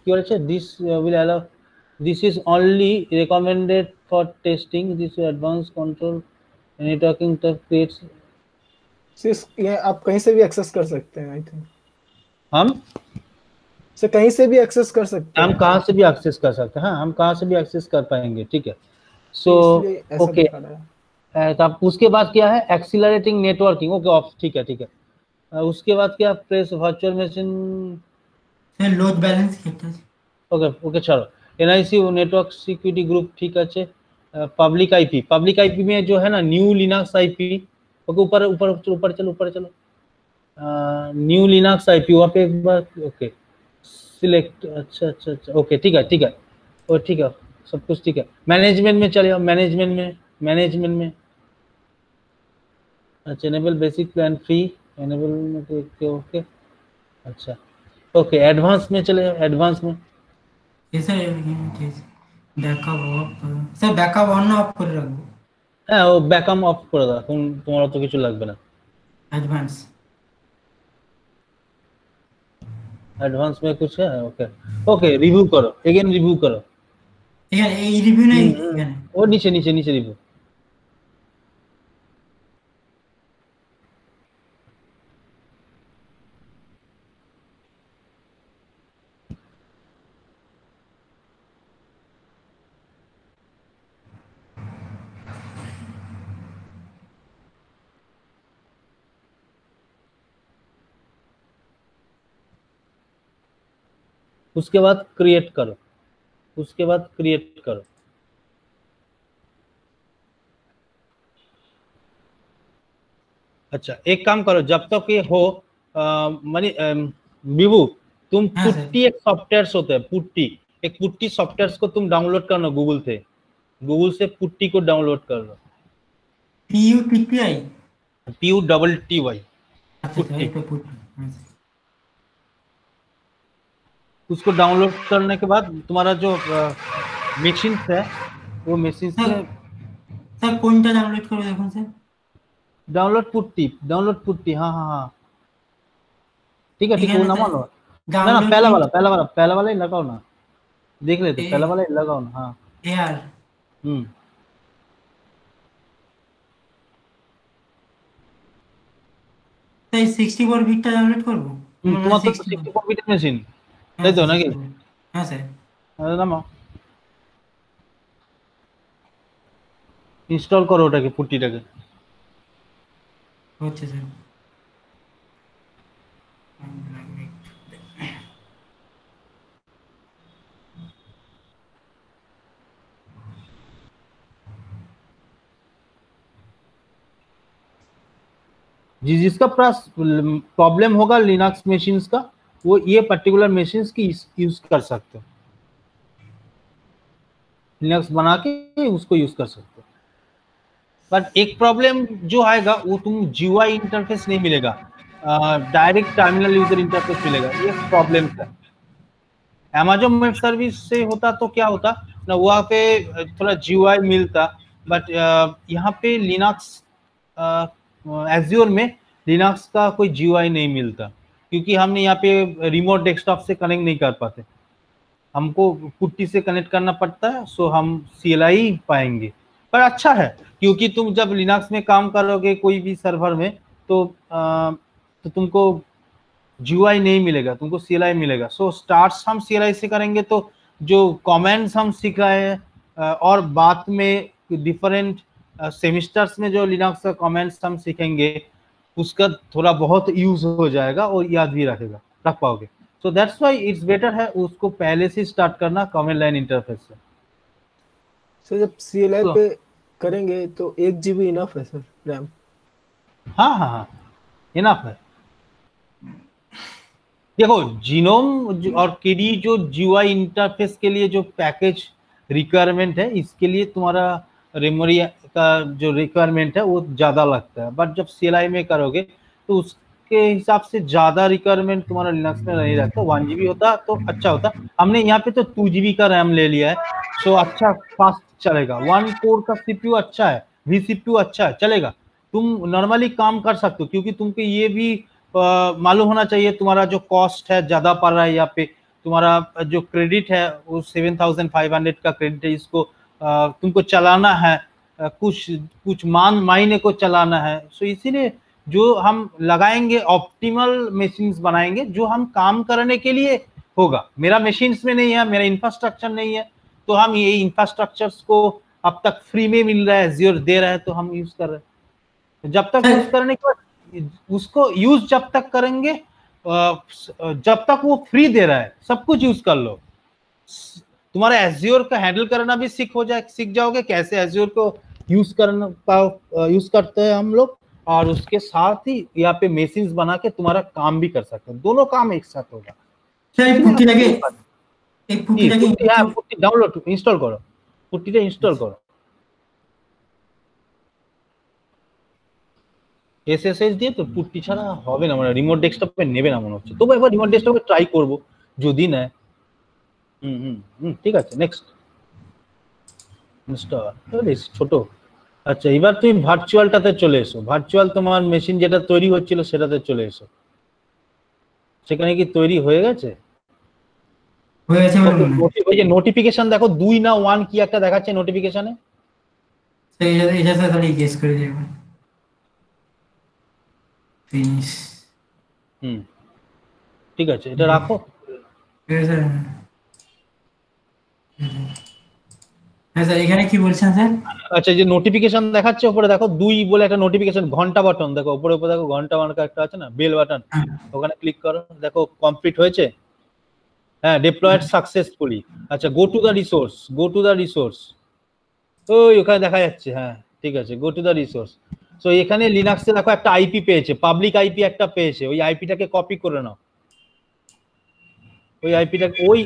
কি বলেছে, this will allow, this is only recommended for testing, this advanced control networking type creates, सिर्फ ये आप कहीं से भी एक्सेस कर सकते हैं। आई थिंक हम से कहीं से भी एक्सेस कर सकते हैं, हम कहां से भी एक्सेस कर सकते हैं, हां हम कहां से भी एक्सेस कर पाएंगे, ठीक है। सो ओके तब उसके बाद क्या है, एक्सीलरेटिंग नेटवर्किंग, ओके ऑफ, ठीक है ठीक है। उसके बाद क्या, प्रेस वर्चुअल मशीन से लोड बैलेंस करते हैं, ओके ओके चलो। एनआईसी नेटवर्क सिक्योरिटी ग्रुप, ठीक है। पब्लिक आईपी, पब्लिक आईपी में जो है ना न्यू लिनक्स आईपी, ओके ऊपर ऊपर ऊपर चलो ऊपर चलो न्यू लिनक्स आईपी वहाँ पे एक बार ओके सिलेक्ट, अच्छा अच्छा अच्छा ओके ठीक है ठीक है और ठीक है सब कुछ ठीक है। मैनेजमेंट में चले जाओ, मैनेजमेंट में मैनेजमेंट में अच्छा enable basic plan free enable में ओके ओके अच्छा ओके एडवांस में चले जाओ। एडवांस में बैकअप सर बैकअप ऑन ना ऑफ कर रखो, हां वो बैकअप ऑफ कर दो, तुम्हारा तो कुछ लगबे ना। एडवांस एडवांस में कुछ है ओके ओके रिव्यू करो, अगेन रिव्यू करो, ये ये रिव्यू नहीं और नीचे नीचे नीचे रिव्यू उसके बाद क्रिएट करो, उसके बाद क्रिएट करो। अच्छा एक काम करो, जब तक ये हो मानी विभू तुम पुट्टी एक सॉफ्टवेयर्स होते हैं, पुट्टी एक पुट्टी सॉफ्टवेयर्स को तुम डाउनलोड करना गूगल से, गूगल से पुट्टी को डाउनलोड कर लो। P U T T I P U double T Y PuTTY, उसको डाउनलोड करने के बाद तुम्हारा जो मशीन है वो मशीन से सर कौन सा डाउनलोड करो देखो sir, download PuTTY download PuTTY हां हां हां ठीक है ठीक है वो ना मानो ना ना पहला वाला पहला वाला पहला वाला ही लगाओ ना, देख लेते ए... पहला वाला ही लगाओ ना हां यार हम्म सही सिक्सटी फोर बिट डाउनलोड कर लो, तुम्हारा तो सिक्सटी फोर बिट मशीन दे दो ना कि हां सर नाम इंस्टॉल करो ওটাকে পুটিটাকে হচ্ছে স্যার जी। जिसका प्रॉब्लम होगा लिनक्स मशीन्स का वो ये पर्टिकुलर मशीन्स की यूज कर सकते हो, लिनक्स बना के उसको यूज कर सकते हो। बट एक प्रॉब्लम जो आएगा वो तुम जीयूआई इंटरफेस नहीं मिलेगा, डायरेक्ट टर्मिनल यूजर इंटरफेस मिलेगा, ये प्रॉब्लम है। अमेजोन वेब सर्विस से होता तो क्या होता ना, वहाँ पे थोड़ा जीयूआई मिलता, बट यहाँ पे लिनक्स एज़्योर में लिनक्स का कोई जीयूआई नहीं मिलता, क्योंकि हमने यहाँ पे रिमोट डेस्कटॉप से कनेक्ट नहीं कर पाते, हमको पुट्टी से कनेक्ट करना पड़ता है, सो हम सी एल आई पाएंगे। पर अच्छा है क्योंकि तुम जब लिनक्स में काम करोगे कोई भी सर्वर में तो आ, तो तुमको जीयूआई नहीं मिलेगा, तुमको सी एल आई मिलेगा। सो स्टार्ट्स हम सी एल आई से करेंगे, तो जो कमेंट्स हम सीख रहे हैं और बाद में डिफरेंट सेमिस्टर्स में जो लिनक्स का कमेंट्स हम सीखेंगे उसका थोड़ा बहुत यूज हो जाएगा और याद भी रखेगा रख पाओगे। So that's why it's better है उसको पहले से स्टार्ट करना कमेंट लाइन इंटरफेस से। सर जब सीएलआई पे करेंगे तो एक जीबी इनफ है सर रैम? हाँ हाँ हाँ इनफ है। देखो जीनोम और केडी जो जीयूआई इंटरफेस के लिए जो पैकेज रिक्वायरमेंट है, इसके लिए तुम्हारा मेमोरी का जो रिक्वायरमेंट है वो ज़्यादा लगता है, बट जब सी एल आई में करोगे तो उसके हिसाब से ज़्यादा रिक्वायरमेंट तुम्हारा लिनक्स में नहीं रहता। वन जी बी होता तो अच्छा होता, हमने यहाँ पे तो टू जी बी का रैम ले लिया है, सो अच्छा फास्ट चलेगा। वन कोर का सी पी यू अच्छा है, वी सी पी यू अच्छा है, चलेगा, तुम नॉर्मली काम कर सकते हो। क्योंकि तुमको ये भी मालूम होना चाहिए तुम्हारा जो कॉस्ट है ज़्यादा पड़ रहा है, यहाँ पे तुम्हारा जो क्रेडिट है वो सेवन थाउजेंड फाइव हंड्रेड का क्रेडिट है, इसको तुमको चलाना है, कुछ कुछ मान मायने को चलाना है। सो इसीलिए जो हम लगाएंगे ऑप्टिमल मशीन्स बनाएंगे जो हम काम करने के लिए होगा। मेरा मशीन्स में नहीं है, मेरा इंफ्रास्ट्रक्चर नहीं है, तो हम ये इंफ्रास्ट्रक्चर्स को अब तक फ्री में मिल रहा है, एज़्योर दे रहा है, तो हम यूज कर रहे हैं। जब तक यूज करने के बाद उसको यूज जब तक करेंगे जब तक वो फ्री दे रहा है, सब कुछ यूज कर लो। तुम्हारा एज्योर का हैंडल करना भी सीख हो जाए सीख जाओगे, कैसे एज्योर को यूज करना यूज करते हैं हम लोग, और उसके साथ ही यहाँ पे मशीन्स बना के तुम्हारा काम भी कर सकते हो, दोनों काम एक साथ होगा। डाउनलोड इंस्टॉल करो, फुट्टी इंस्टॉल करो एसएसएस দিয়ে, তো পুট্টি ছাড়া হবে না, মানে রিমোট ডেস্কটপে নেবে না মনে হচ্ছে, তবে একবার রিমোট ডেস্কটপে ট্রাই করব যদি না। হুম হুম ঠিক আছে নেক্সট ইনস্টল, তাহলে ছোট। আচ্ছা এবার তুমি ভার্চুয়ালটাতে চলে এসো, ভার্চুয়াল তোমার মেশিন যেটা তৈরি হচ্ছিল সেটাতে চলে এসো। সেখানে কি তৈরি হয়ে গেছে? হয়ে গেছে ওই যে নোটিফিকেশন দেখো দুই না এক কি একটা দেখাচ্ছে নোটিফিকেশনে, সেই যে এই যে তাহলে গেস করে যাবে। हम्म ठीक है इधर रखो सर। হ্যাঁ স্যার এখানে কি বলছেন স্যার? আচ্ছা যে নোটিফিকেশন দেখাচ্ছে উপরে দেখো দুই বলে একটা নোটিফিকেশন ঘন্টা বাটন দেখো উপরে উপরে দেখো ঘন্টা মার্কা একটা আছে না বেল বাটন, ওখানে ক্লিক করো দেখো কমপ্লিট হয়েছে। হ্যাঁ ডিপ্লয়েড সাকসেসফুলি। আচ্ছা go to the resource, go to the resource ওই ওখানে দেখা যাচ্ছে। হ্যাঁ ঠিক আছে গো টু দা রিসোর্স। তো এখানে লিনাক্সে দেখো একটা আইপি পেয়েছে, পাবলিক আইপি একটা পেয়েছে, ওই আইপিটাকে কপি করে নাও, ওই আইপিটাকে ওই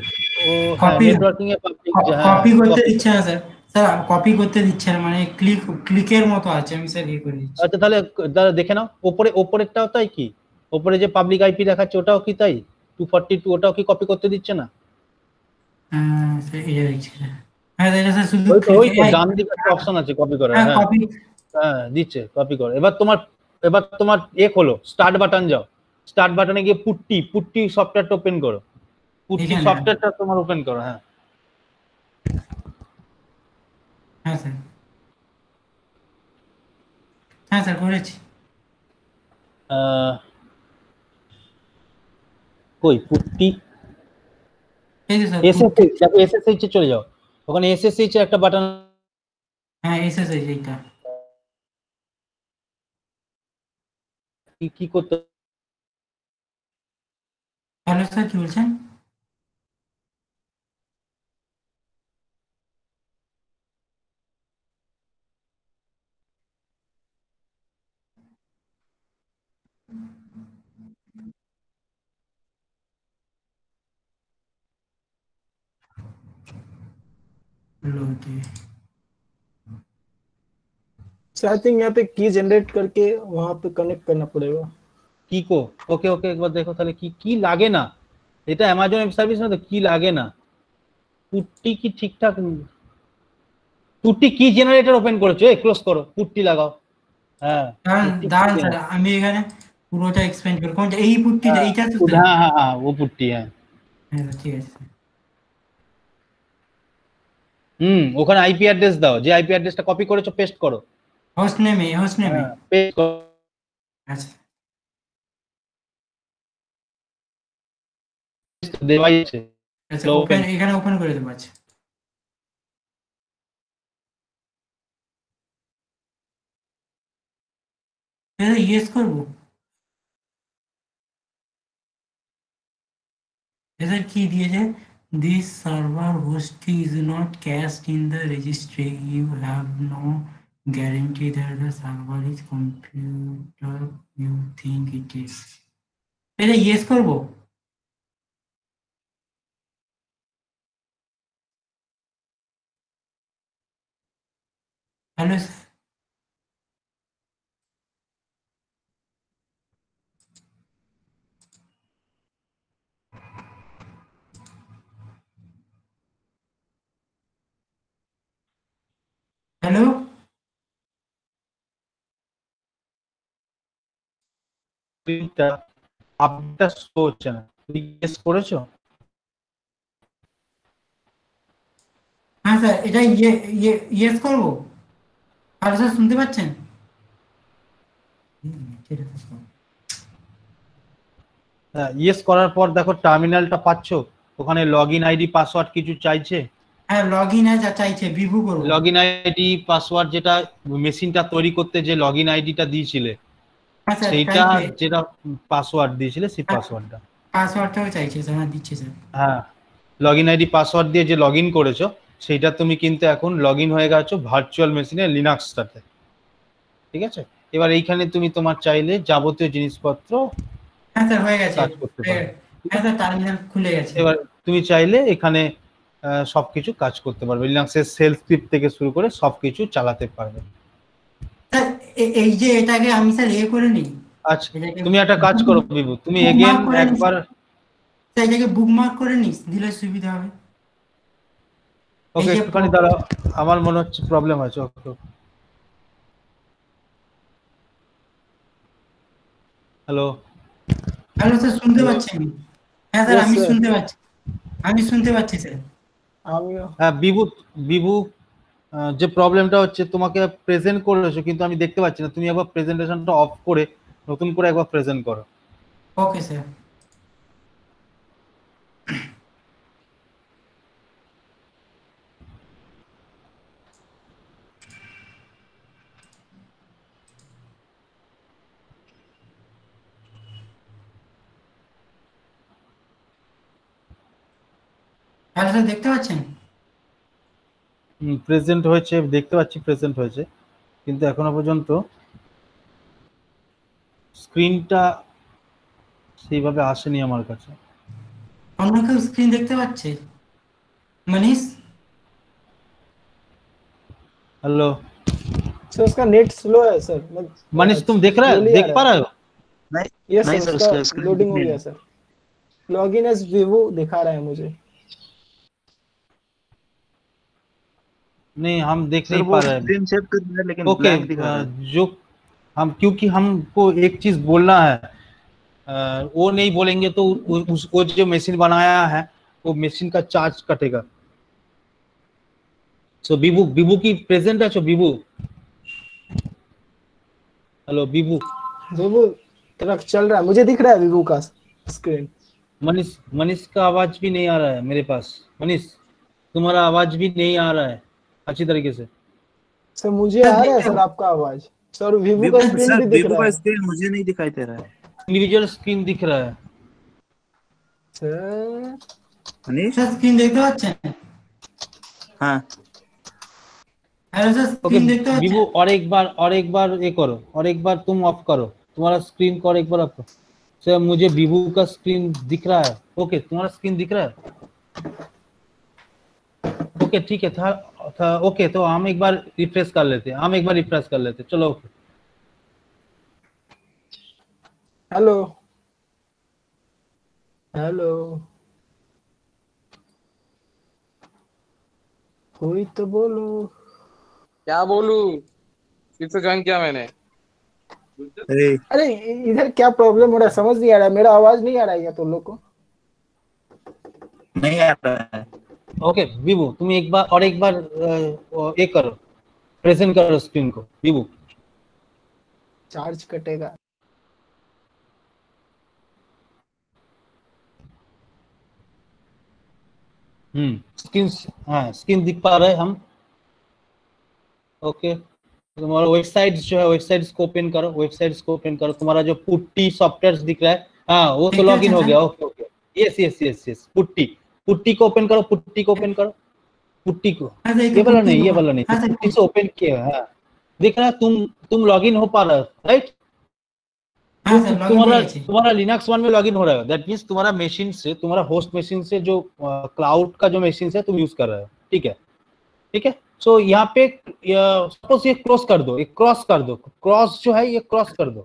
নেটওয়ার্কিং এ পাবলিক কপি করতে ইচ্ছা আছে স্যার, কপি করতে ইচ্ছা মানে ক্লিক ক্লিকের মতো আছে আমি স্যার ই করে দিচ্ছি। আচ্ছা তাহলে দেখে নাও উপরে উপরেরটাও তাই কি, উপরে যে পাবলিক আইপি দেখাচ্ছে ওটাও কি তাই দুই চার দুই ওটাও কি কপি করতে দিচ্ছে না? হ্যাঁ স্যার এই দেখছি। হ্যাঁ এটা স্যার শুধু ওই তো ডান দিকে একটা অপশন আছে কপি করার। হ্যাঁ কপি দিচ্ছে কপি করো। এবার তোমার এবার তোমার এক হলো স্টার্ট বাটন, যাও স্টার্ট বাটনে গিয়ে পুট্টি পুট্টি সফটওয়্যারটা ওপেন করো, পুট্টি সফটওয়্যারটা তোমার ওপেন করো। হ্যাঁ হ্যাঁ স্যার হ্যাঁ স্যার করেছি। কই পুট্টি এই যে স্যার এসএসএইচ, যাও এসএসএইচ এ চলে যাও, ওখানে এসএসএইচ এর একটা বাটন। হ্যাঁ এসএসএইচ এইটা কি করতে হ্যালো স্যার কি বলছেন? आई थिंक यहाँ पे की जनरेट करके वहां पे कनेक्ट करना पड़ेगा की को। ओके ओके एक बार देखो তাহলে কি কি লাগে না, এটা Amazon वेब सर्विस না তো কি লাগে না। পুট্টি কি ঠিকঠাক পুট্টি কি জেনারেটর ওপেন করেছো, এই ক্লোজ করো পুট্টি লাগাও। হ্যাঁ দাঁড়ান স্যার আমি এখানে পুরোটা এক্সপ্যান্ড করব, কোন এই পুট্টি এইটা তো। হ্যাঁ হ্যাঁ হ্যাঁ ও পুট্টি। হ্যাঁ হ্যাঁ ঠিক আছে। হুম ওখানে আইপি অ্যাড্রেস দাও, যে আইপি অ্যাড্রেসটা কপি করেছো পেস্ট করো होस्ट नेम है, होस्ट नेम है पेस्ट को। अच्छा डिवाइस है अच्छा ओपन এখানে ওপেন করে দেব। আচ্ছা এর ইয়েস করব এদার কি দিয়েছে this server hosting is not cached in the registry, you have no guarantee that the server is computer you think it is. पहले yes करबो हेलो हेलो আপটা সোচ না রিকোয়েস্ট করেছো। হ্যাঁ স্যার এটা ইয়ে ইয়ে ইয়েস করব। আর স্যার শুনতে পাচ্ছেন? হ্যাঁ ইয়েস করার পর দেখো টার্মিনালটা পাচ্ছো, ওখানে লগইন আইডি পাসওয়ার্ড কিছু চাইছে। হ্যাঁ লগইন আইডি চাইছে বিভু করব, লগইন আইডি পাসওয়ার্ড যেটা মেশিনটা তৈরি করতে যে লগইন আইডিটা দিয়েছিলে সেটা যেটা পাসওয়ার্ড দিয়েছিলে সেই পাসওয়ার্ডটা পাসওয়ার্ডটাও চাইছে। হ্যাঁ দিচ্ছে স্যার। হ্যাঁ লগইন আইডি পাসওয়ার্ড দিয়ে যে লগইন করেছো সেটা তুমি কিন্তু এখন লগইন হয়ে গেছো ভার্চুয়াল মেশিনে লিনাক্সটাতে। ঠিক আছে, এবার এইখানে তুমি তোমার চাইলে যাবতীয় জিনিসপত্র হ্যাঁ স্যার হয়ে গেছে কাজ করতে পারো। হ্যাঁ স্যার টার্মিনাল খুলে গেছে, এবার তুমি চাইলে এখানে সবকিছু কাজ করতে পারবে, লিনাক্সের শেল স্ক্রিপ্ট থেকে শুরু করে সবকিছু চালাতে পারবে। স্যার এই যে এটাকে আমি স্যার এ করে নি। আচ্ছা তুমি একটা কাজ করো বিভু, তুমি এগেইন একবার এটাকে বুকমার্ক করে নি, দিলে সুবিধা হবে। ওকে একটুখানি দাঁড়াও, আমার মনে হচ্ছে প্রবলেম আছে। ওকে হ্যালো হ্যালো স্যার শুনতে পাচ্ছেন? হ্যাঁ স্যার আমি শুনতে পাচ্ছি, আমি শুনতে পাচ্ছি স্যার। আমিও হ্যাঁ বিভু, বিভু যে প্রবলেমটা হচ্ছে তোমাকে প্রেজেন্ট করেছো কিন্তু আমি দেখতে পাচ্ছি না, তুমি একবার প্রেজেন্টেশনটা অফ করে নতুন করে একবার প্রেজেন্ট করো। ওকে স্যার স্যার দেখতে পাচ্ছেন? প্রেজেন্ট হয়েছে, দেখতে পাচ্ছি প্রেজেন্ট হয়েছে, কিন্তু এখনো পর্যন্ত স্ক্রিনটা সেইভাবে আসেনি আমার কাছে। আমরা কি স্ক্রিন দেখতে পাচ্ছি মনীষ? হ্যালো सर उसका नेट स्लो है सर। मनीष तुम देख रहा है, देख पा रहे हो? नहीं नहीं सर उसका लोडिंग हो गया सर, लॉगिन एज विवो दिखा रहा है मुझे। नहीं हम देख नहीं पा रहे हैं लेकिन ब्लैंक दिखा रहा है। जो हम क्योंकि हमको एक चीज बोलना है आ, वो नहीं बोलेंगे तो उसको जो मशीन बनाया है वो मशीन का चार्ज कटेगा। सो बिबू, बिबू की प्रेजेंट है। सो बिबू हेलो बिबू, बिबू तेरा चल रहा है, मुझे दिख रहा है बिबू का स्क्रीन। मनीष, मनीष का आवाज भी नहीं आ रहा है मेरे पास। मनीष तुम्हारा आवाज भी नहीं आ रहा है अच्छी तरीके से। सर मुझे आ रहा है सर आपका आवाज। सर विवो का स्क्रीन भी दिख रहा है, स्क्रीन मुझे नहीं दिखाई दे रहा है, इंडिविजुअल स्क्रीन दिख रहा है सर। मनीष स्क्रीन देखते हो? अच्छा हां अरे सर स्क्रीन देखते हो विवो? और एक बार और एक बार ये करो, और एक बार तुम ऑफ करो तुम्हारा स्क्रीन को, और एक बार ऑफ करो। सर मुझे विवो का स्क्रीन दिख रहा है। ओके तुम्हारा स्क्रीन दिख रहा है? ओके ठीक है था था ओके तो हम एक बार रिफ्रेश कर लेते हैं, हम एक बार रिफ्रेश कर लेते हैं। चलो हेलो हेलो कोई तो बोलो। क्या बोलू, किससे ज्वाइन किया मैंने? अरे अरे इधर क्या प्रॉब्लम हो रहा है समझ नहीं आ रहा है, मेरा आवाज नहीं आ रहा है क्या तुम लोग को? नहीं आ रहा है। ओके विभू तुम एक बार और एक बार एक करो, प्रेजेंट करो स्क्रीन को विभू। चार्ज कटेगा हम्म स्क्रीन, हाँ स्क्रीन दिख पा रहे हम। ओके तुम्हारा वेबसाइट जो है वेबसाइट्स को ओपन करो, वेबसाइट्स को ओपन करो। तुम्हारा जो पुट्टी सॉफ्टवेयर दिख रहा है हाँ वो तो लॉग इन हो गया। Okay okay yes yes yes yes PuTTY, PuTTY को ओपन करो, पुट्टी को ओपन करो, पुट्टी को ये वाला नहीं, ये वाला नहीं, पुट्टी से ओपन किया है। देख रहा है तुम तुम लॉगिन हो पा रहे हो राइट? हां सर तुम्हारा तुम्हारा लिनक्स वन में लॉगिन हो रहा है। दैट मींस तुम्हारा मशीन से, तुम्हारा होस्ट मशीन से जो क्लाउड का जो मशीन है तुम यूज कर रहे हो। ठीक है ठीक है सो यहाँ पे सपोज ये क्रॉस कर दो, एक क्रॉस कर दो, क्रॉस जो है ये क्रॉस कर दो।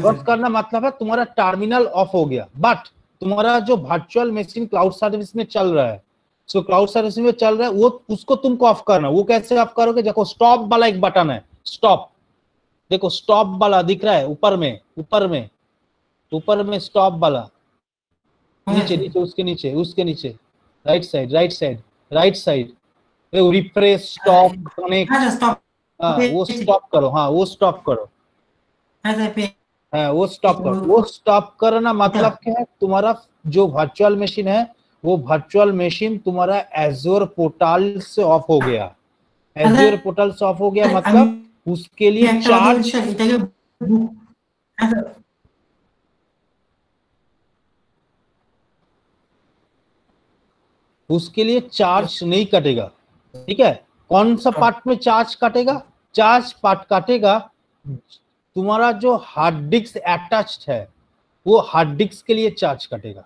क्रॉस करना मतलब है तुम्हारा टर्मिनल ऑफ हो गया बट तुम्हारा जो वर्चुअल मशीन क्लाउड सर्विस में चल रहा है, सो क्लाउड सर्विस में चल रहा है वो उसको तुमको ऑफ करना। वो कैसे ऑफ करोगे? देखो स्टॉप वाला एक बटन है, स्टॉप देखो स्टॉप वाला दिख रहा है ऊपर में, ऊपर में ऊपर में स्टॉप वाला, नीचे नीचे उसके नीचे उसके नीचे right side right side right side refresh stop connect, वो स्टॉप करो। हाँ वो स्टॉप करो, वो स्टॉप करो। वो स्टॉप करना मतलब क्या है? तुम्हारा जो वर्चुअल मशीन है वो वर्चुअल मशीन तुम्हारा एज़्योर पोर्टल से ऑफ हो गया। एज़्योर पोर्टल से ऑफ हो गया मतलब उसके लिए चार्ज। उसके लिए चार्ज नहीं कटेगा। ठीक है, कौन सा पार्ट में चार्ज काटेगा? चार्ज पार्ट काटेगा तुम्हारा जो हार्ड डिस्क अटैच्ड है वो हार्ड डिस्क के लिए चार्ज कटेगा।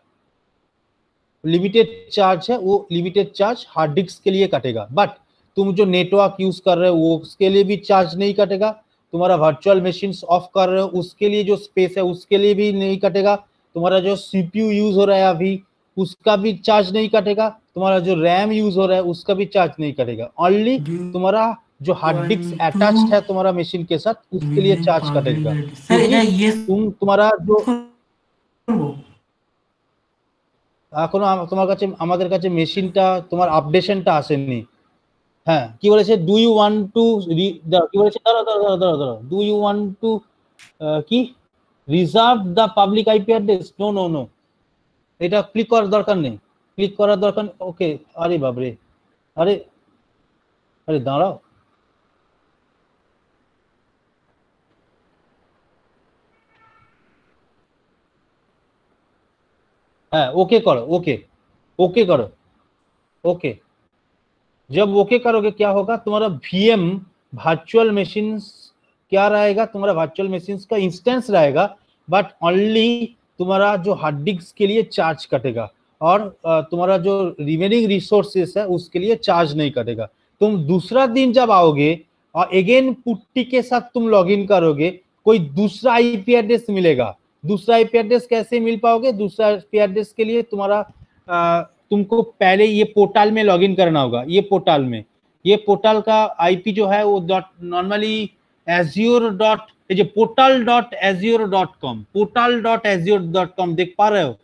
लिमिटेड चार्ज है वो लिमिटेड चार्ज हार्ड डिस्क के लिए कटेगा। बट तुम जो नेटवर्क यूज कर रहे हो वो उसके लिए भी चार्ज नहीं कटेगा। तुम्हारा वर्चुअल मशीन्स ऑफ कर रहे हो उसके लिए जो स्पेस है उसके लिए भी नहीं कटेगा। तुम्हारा जो सीपीयू यूज हो रहा है अभी उसका भी चार्ज नहीं कटेगा। तुम्हारा जो रैम यूज हो रहा है उसका भी चार्ज नहीं कटेगा। ओनली तुम्हारा जो हार्ड डिस्क अटैच्ड है तुम्हारा मशीन के साथ उसके लिए चार्ज कटेगा। तुम तुम्हारा जो এখনো তোমার কাছে আমাদের কাছে মেশিনটা তোমার আপডেশনটা আসেনি। হ্যাঁ কি বলেছে? ডু ইউ ওয়ান্ট টু কি বলেছে? দাঁড়াও দাঁড়াও দাঁড়াও দাঁড়াও ডু ইউ ওয়ান্ট টু কি reserve the public IP address? No no no, এটা ক্লিক করার দরকার নেই, ক্লিক করার দরকার। ওকে, আরে বাপ রে, আরে আরে দাঁড়াও, हाँ ओके करो, ओके ओके करो, ओके। जब ओके करोगे क्या होगा? तुम्हारा वीएम वर्चुअल मशीन्स क्या रहेगा? तुम्हारा वर्चुअल मशीन्स का इंस्टेंस रहेगा, बट ओनली तुम्हारा जो हार्ड डिस्क के लिए चार्ज कटेगा और तुम्हारा जो रिमेनिंग रिसोर्सेस है उसके लिए चार्ज नहीं कटेगा। तुम दूसरा दिन जब आओगे और अगेन पुट्टी के साथ तुम लॉगिन करोगे, कोई दूसरा आईपी एड्रेस मिलेगा। दूसरा आईपी एड्रेस कैसे मिल पाओगे? दूसरा आईपी एड्रेस के लिए तुम्हारा आ, तुमको पहले ये पोर्टल में लॉगिन करना होगा। ये पोर्टल में ये पोर्टल का आईपी जो है वो डॉट नॉर्मली एज्योर डॉट ये portal dot Azure dot com portal dot Azure dot com देख पा रहे हो?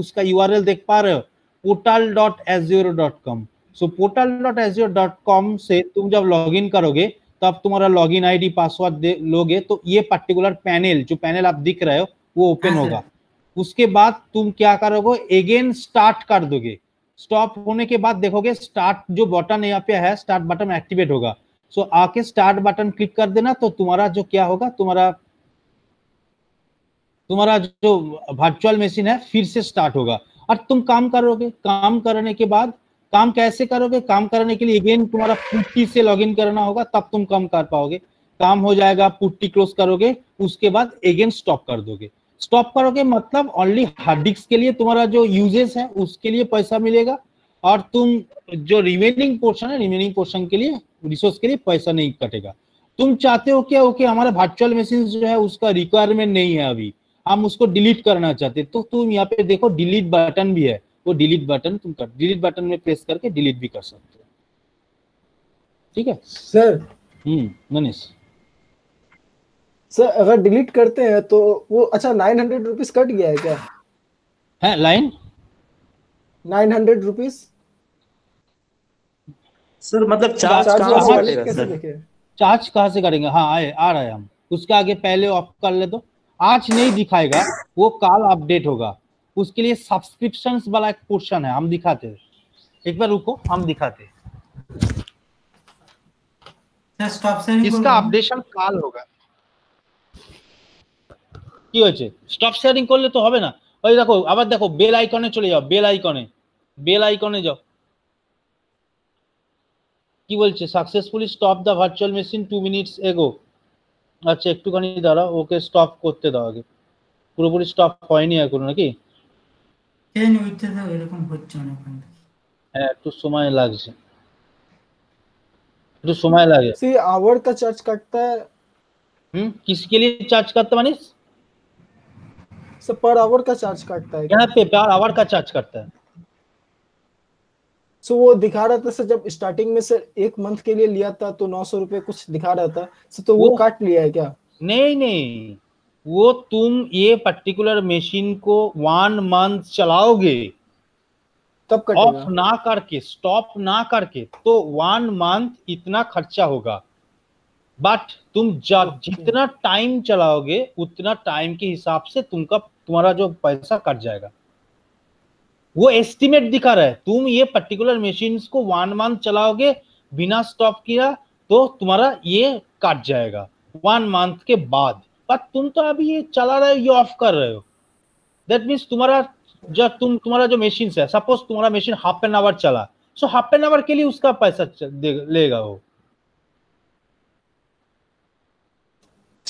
उसका यूआरएल देख पा रहे हो? Portal dot Azure dot com. So portal dot Azure dot com से तुम जब लॉगिन करोगे तब तुम्हारा लॉगिन आईडी पासवर्ड लोगे तो ये पर्टिकुलर पैनल जो पैनल आप दिख रहे हो वो ओपन होगा। उसके बाद तुम क्या करोगे? अगेन स्टार्ट कर दोगे। स्टॉप होने के बाद देखोगे स्टार्ट जो बटन यहाँ पे है, स्टार्ट बटन एक्टिवेट होगा। सो आके स्टार्ट बटन क्लिक कर देना, तो तुम्हारा जो क्या होगा, तुम्हारा तुम्हारा जो वर्चुअल मशीन है फिर से स्टार्ट होगा और तुम काम करोगे। काम करने के बाद काम कैसे करोगे? काम करने के लिए अगेन तुम्हारा पुट्टी से लॉग इन करना होगा, तब तुम काम कर पाओगे। काम हो जाएगा, पुट्टी क्लोज करोगे, उसके बाद अगेन स्टॉप कर दोगे। स्टॉप करोगे मतलब ओनली हार्ड डिस्क के लिए तुम्हारा जो यूजेस है उसके लिए पैसा मिलेगा और तुम जो रिमेनिंग पोर्शन है रिमेनिंग पोर्शन के लिए रिसोर्स के लिए पैसा नहीं कटेगा। तुम चाहते हो क्या? ओके, हमारा वर्चुअल मशीन जो है उसका रिक्वायरमेंट नहीं है अभी, हम उसको डिलीट करना चाहते, तो तुम यहाँ पे देखो डिलीट बटन भी है, वो डिलीट बटन तुम कर डिलीट बटन में प्रेस करके डिलीट भी कर सकते हो। ठीक है सर। हम्म मनीष सर, अगर डिलीट करते हैं तो वो अच्छा नाइन हंड्रेड रुपीज कट गया है क्या? है line nine hundred rupees sir, मतलब चार्ज चार्ज कहाँ से करेंगे? हाँ आए आ रहे हम, उसका आगे पहले ऑफ कर ले दो। आज नहीं दिखाएगा वो, कल अपडेट होगा। उसके लिए सब्सक्रिप्शन वाला एक पोर्शन है, हम दिखाते एक बार रुको, हम दिखाते इसका अपडेशन कल होगा। কি হচ্ছে? স্টপ শেয়ারিং করলে তো হবে না। ওই দেখো আবার দেখো বেল আইকনে চলে যাও, বেল আইকনে বেল আইকনে যাও। কি বলছে? Successfully stop the virtual machine two minutes ago. আচ্ছা একটুখানি দাঁড়াও, ওকে স্টপ করতে দাও আগে, পুরোপুরি স্টপ হয়নি এখনো নাকি? কেন হচ্ছে না এরকম হচ্ছে না? হ্যাঁ একটু সময় লাগছে, একটু সময় লাগে। সি আওয়ার কা চার্জ কাটতা है। হুম किसके लिए चार्ज करता है मनीष? सर पर आवर का चार्ज काटता है यहाँ पे, पर आवर का चार्ज काटता है। सो so, वो दिखा रहा था सर, जब स्टार्टिंग में सर एक मंथ के लिए लिया था तो नौ सौ रुपये कुछ दिखा रहा था सर, तो वो, वो काट लिया है क्या? नहीं नहीं, वो तुम ये पर्टिकुलर मशीन को वन मंथ चलाओगे तब कटेगा, ऑफ ना करके स्टॉप ना करके, तो वन मंथ इतना खर्चा होगा। बट तुम जब जितना टाइम चलाओगे उतना टाइम के हिसाब से तुमका तुम्हारा जो पैसा कट जाएगा। वो एस्टिमेट दिखा रहा है, तुम ये पर्टिकुलर मशीन्स को वन मंथ चलाओगे बिना स्टॉप किया तो तुम्हारा ये कट जाएगा वन मंथ के बाद। पर तुम तो अभी ये चला रहे हो, ये ऑफ कर रहे हो, दैट मीन्स तुम्हारा जब तुम तुम्हारा जो मशीन है, सपोज तुम्हारा मशीन हाफ एन आवर चला, सो हाफ एन आवर के लिए उसका पैसा लेगा वो।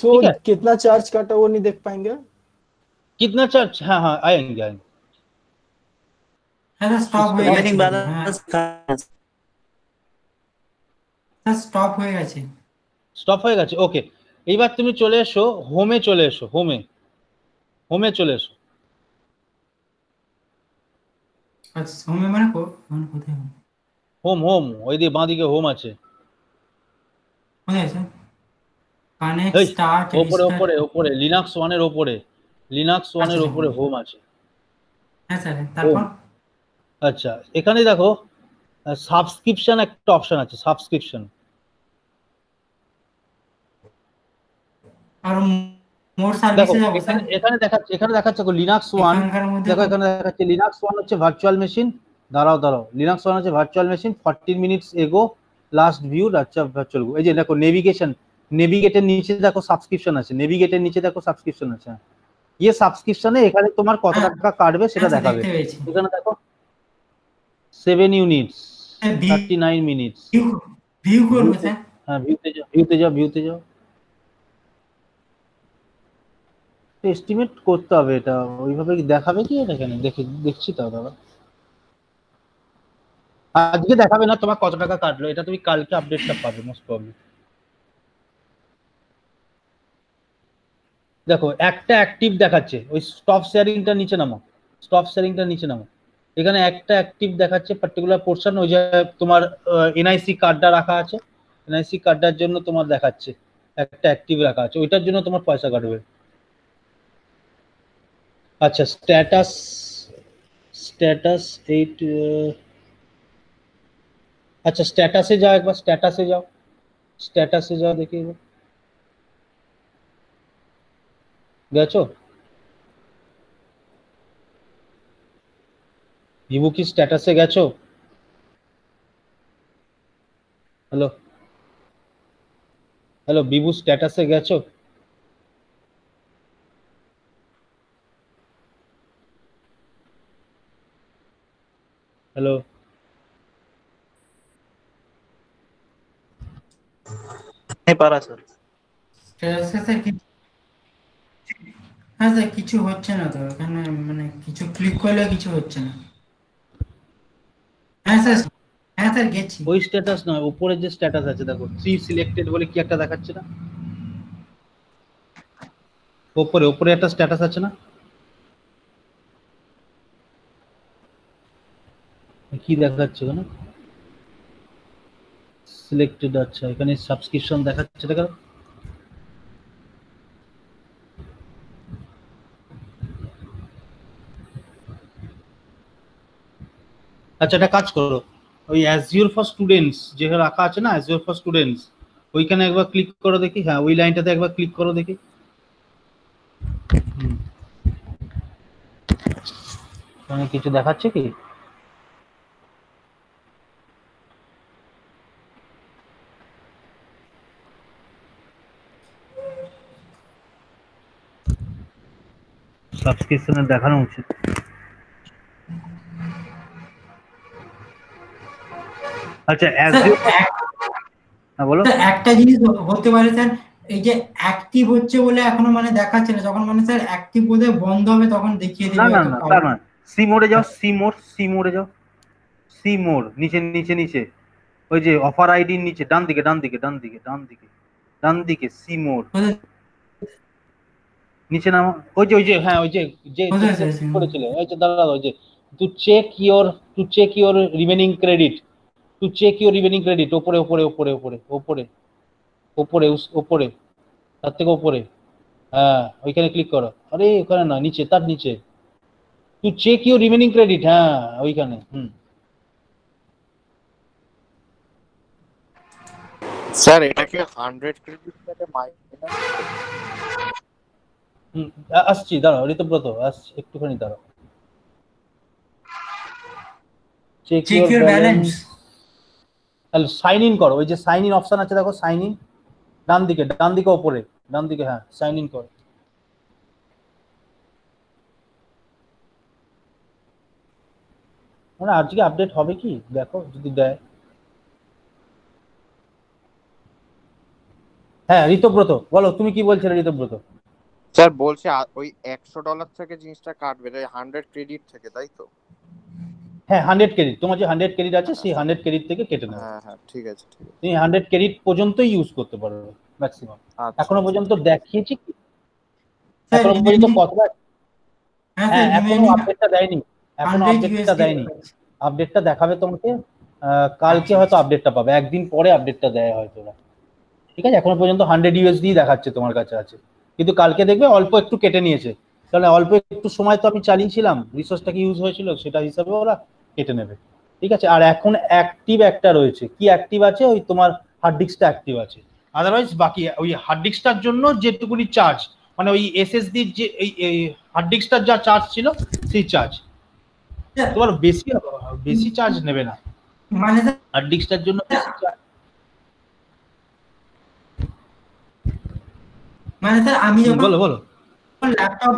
तो कितना चार्ज काटा वो नहीं देख पाएंगे, कितना चार्ज। हाँ हाँ आएंगे आएंगे स्टॉप स्टॉप होएगा स्टॉप होएगा ओके। এইবার তুমি চলে এসো হোমে, চলে এসো হোমে, হোমে চলে এসো। আচ্ছা হোমে মানে কো মানে কোথায় হোম? হোম ওই দিকে বাঁদিকে হোম আছে, কোথায় আছে? কানেক্ট স্টার্ট উপরে উপরে উপরে লিনাক্স ওয়ান এর উপরে, লিনাক্স ওয়ান এর উপরে হোম আছে। হ্যাঁ স্যার তারপর আচ্ছা এখানে দেখো সাবস্ক্রিপশন একটা অপশন আছে, সাবস্ক্রিপশন আর মোর সার্ভিসে যাবো। এখানে দেখাচ্ছে, এখানে দেখাচ্ছে কো লিনাক্স ওয়ান, দেখো এখানে দেখাচ্ছে লিনাক্স ওয়ান হচ্ছে ভার্চুয়াল মেশিন। দাঁড়াও দাঁড়াও, লিনাক্স ওয়ান হচ্ছে virtual machine fourteen minutes ago last view. আচ্ছা ভার্চুয়াল এই যে দেখো নেভিগেশন, নেভিগেটের নিচে দেখো সাবস্ক্রিপশন আছে, নেভিগেটের নিচে দেখো সাবস্ক্রিপশন আছে। এই সাবস্ক্রিপশনে এখানে তোমার কত টাকা কাটবে সেটা দেখাবে। এখানে দেখো seven units thirty nine minutes. View করবে স্যার? হ্যাঁ ভিউতে যাও, ভিউতে যাও, ভিউতে যাও। এস্টিমেট করতে হবে এটা, ওইভাবে দেখাবে কি এটা? এখানে দেখি দেখছি তো দাদা, আজকে দেখাবে না তোমার কত টাকা কাটলো, এটা তুমি কালকে আপডেটটা পাবে মোস্ট প্রবলি। দেখো একটা অ্যাক্টিভ দেখাচ্ছে, ওই স্টপ শেয়ারিংটা নিচে নামাও, স্টপ শেয়ারিংটা নিচে নামাও। এখানে একটা অ্যাক্টিভ দেখাচ্ছে পার্টিকুলার পোরশন, ওই যে তোমার এনআইসি কার্ডটা রাখা আছে, এনআইসি কার্ডটার জন্য তোমার দেখাচ্ছে একটা অ্যাক্টিভ রাখা আছে, ওইটার জন্য তোমার পয়সা কাটবে। अच्छा स्टेटस स्टेटस एट, अच्छा स्टेटस से जाओ एक बार, स्टेटस से जाओ, स्टेटस से जाओ, देखिए गचो वीवो की स्टेटस से गचो। हेलो हेलो वीवो स्टेटस से गचो। हेलो नहीं पारा सर, স্ট্যাটাসে স্যার কি আচ্ছা কিছু হচ্ছে না তো এখানে, মানে কিছু ক্লিক করলে কিছু হচ্ছে না। হ্যাঁ স্যার, হ্যাঁ স্যার গেছি। ওই স্ট্যাটাস নয়, উপরে যে স্ট্যাটাস আছে দেখো থ্রি সিলেক্টেড বলে কি একটা দেখাচ্ছে না উপরে, উপরে একটা স্ট্যাটাস আছে না কি দেখাচ্ছে কেন সিলেক্টেড? আচ্ছা এখানে সাবস্ক্রিপশন দেখাচ্ছে, দেখো আচ্ছা এটা কাজ করো, ওই Azure for Students যেখানে রাখা আছে না, Azure for Students ওইখানে একবার ক্লিক করো দেখি। হ্যাঁ ওই লাইনটাতে একবার ক্লিক করো দেখি। মানে কিছু দেখাচ্ছে কি? সাবস্ক্রিপশনে দেখানো উচিত। আচ্ছা হ্যাঁ বলো। একটা জিনিস হতে পারে স্যার, এই যে অ্যাক্টিভ হচ্ছে বলে এখনো মানে দেখাচ্ছে না, যখন মানে স্যার অ্যাক্টিভ বোধহয় বন্ধ হবে তখন দেখিয়ে দিবে। না না না সি মোডে যাও, সি মোড, সি মোডে যাও, সি মোড নিচে নিচে নিচে ওই যে অফার আইডি নিচে ডান দিকে ডান দিকে ডান দিকে ডান দিকে ডান দিকে সি মোড নিচে নাম। ওই যে ওই যে হ্যাঁ ওই যে যে করেছিল ওই যে দাদা, ওই যে to check your, to check your remaining credit, to check your remaining credit উপরে উপরে উপরে উপরে উপরে উপরে উপরে তার থেকে উপরে। হ্যাঁ ওইখানে ক্লিক করো, আরে ওখানে না নিচে, তার নিচে to check your remaining credit. হ্যাঁ ওইখানে। হুম স্যার এটাকে হান্ড্রেড ক্রেডিট থেকে মাইনাস আসছি, দাঁড়াও ঋতুব্রত আসছি একটুখানি দাঁড়াও। চেক ইওর ব্যালেন্স, তাহলে সাইন ইন করো, ওই যে সাইন ইন অপশন আছে দেখো, সাইন ইন ডান দিকে ডান দিকে উপরে ডান দিকে। হ্যাঁ সাইন ইন করো। না আজকে কি আপডেট হবে কি দেখো যদি দেয়। হ্যাঁ ঋতব্রত বলো তুমি কি বলছিলে ঋতব্রত স্যার? বলছে ওই একশো ডলার থেকে জিনিসটা কাটবে একশো ক্রেডিট থেকে, তাই তো? হ্যাঁ একশো ক্রেডিট, তোমার যে একশো ক্রেডিট আছে সেই একশো ক্রেডিট থেকে কেটে নাও। হ্যাঁ হ্যাঁ ঠিক আছে ঠিক আছে, তুমি একশো ক্রেডিট পর্যন্তই ইউজ করতে পারবে ম্যাক্সিমাম। এখনো পর্যন্ত দেখিয়েছি কি এখনো পর্যন্ত কতটা? হ্যাঁ এখনো আপডেটটা দেয়নি, এখনো আপডেটটা দেয়নি। আপডেটটা দেখাবে তোমাকে কালকে, হয়তো আপডেটটা পাবে, একদিন পরে আপডেটটা দেয় হয়তো। ঠিক আছে এখনো পর্যন্ত একশো ইউএসডি দেখাচ্ছে তোমার কাছে আছে, কিন্তু কালকে দেখবে অল্প একটু কেটে নিয়েছে, তাহলে অল্প একটু সময় তো আমি চালিয়েছিলাম, রিসোর্সটা কি ইউজ হয়েছিল সেটা হিসাবে ওরা কেটে নেবে। ঠিক আছে আর এখন অ্যাক্টিভ একটা রয়েছে, কি অ্যাক্টিভ আছে? ওই তোমার হার্ড ডিস্কটা অ্যাক্টিভ আছে, আদারওয়াইজ বাকি ওই হার্ড ডিস্কটার জন্য যেটুকুনি চার্জ, মানে ওই এসএসডি যে এই হার্ড ডিস্কটার যা চার্জ ছিল সেই চার্জ তোমার বেশি বেশি চার্জ নেবে না, মানে হার্ড ডিস্কটার জন্য বেশি চার্জ। মানে স্যার আমি যখন বলো বলো ল্যাপটপ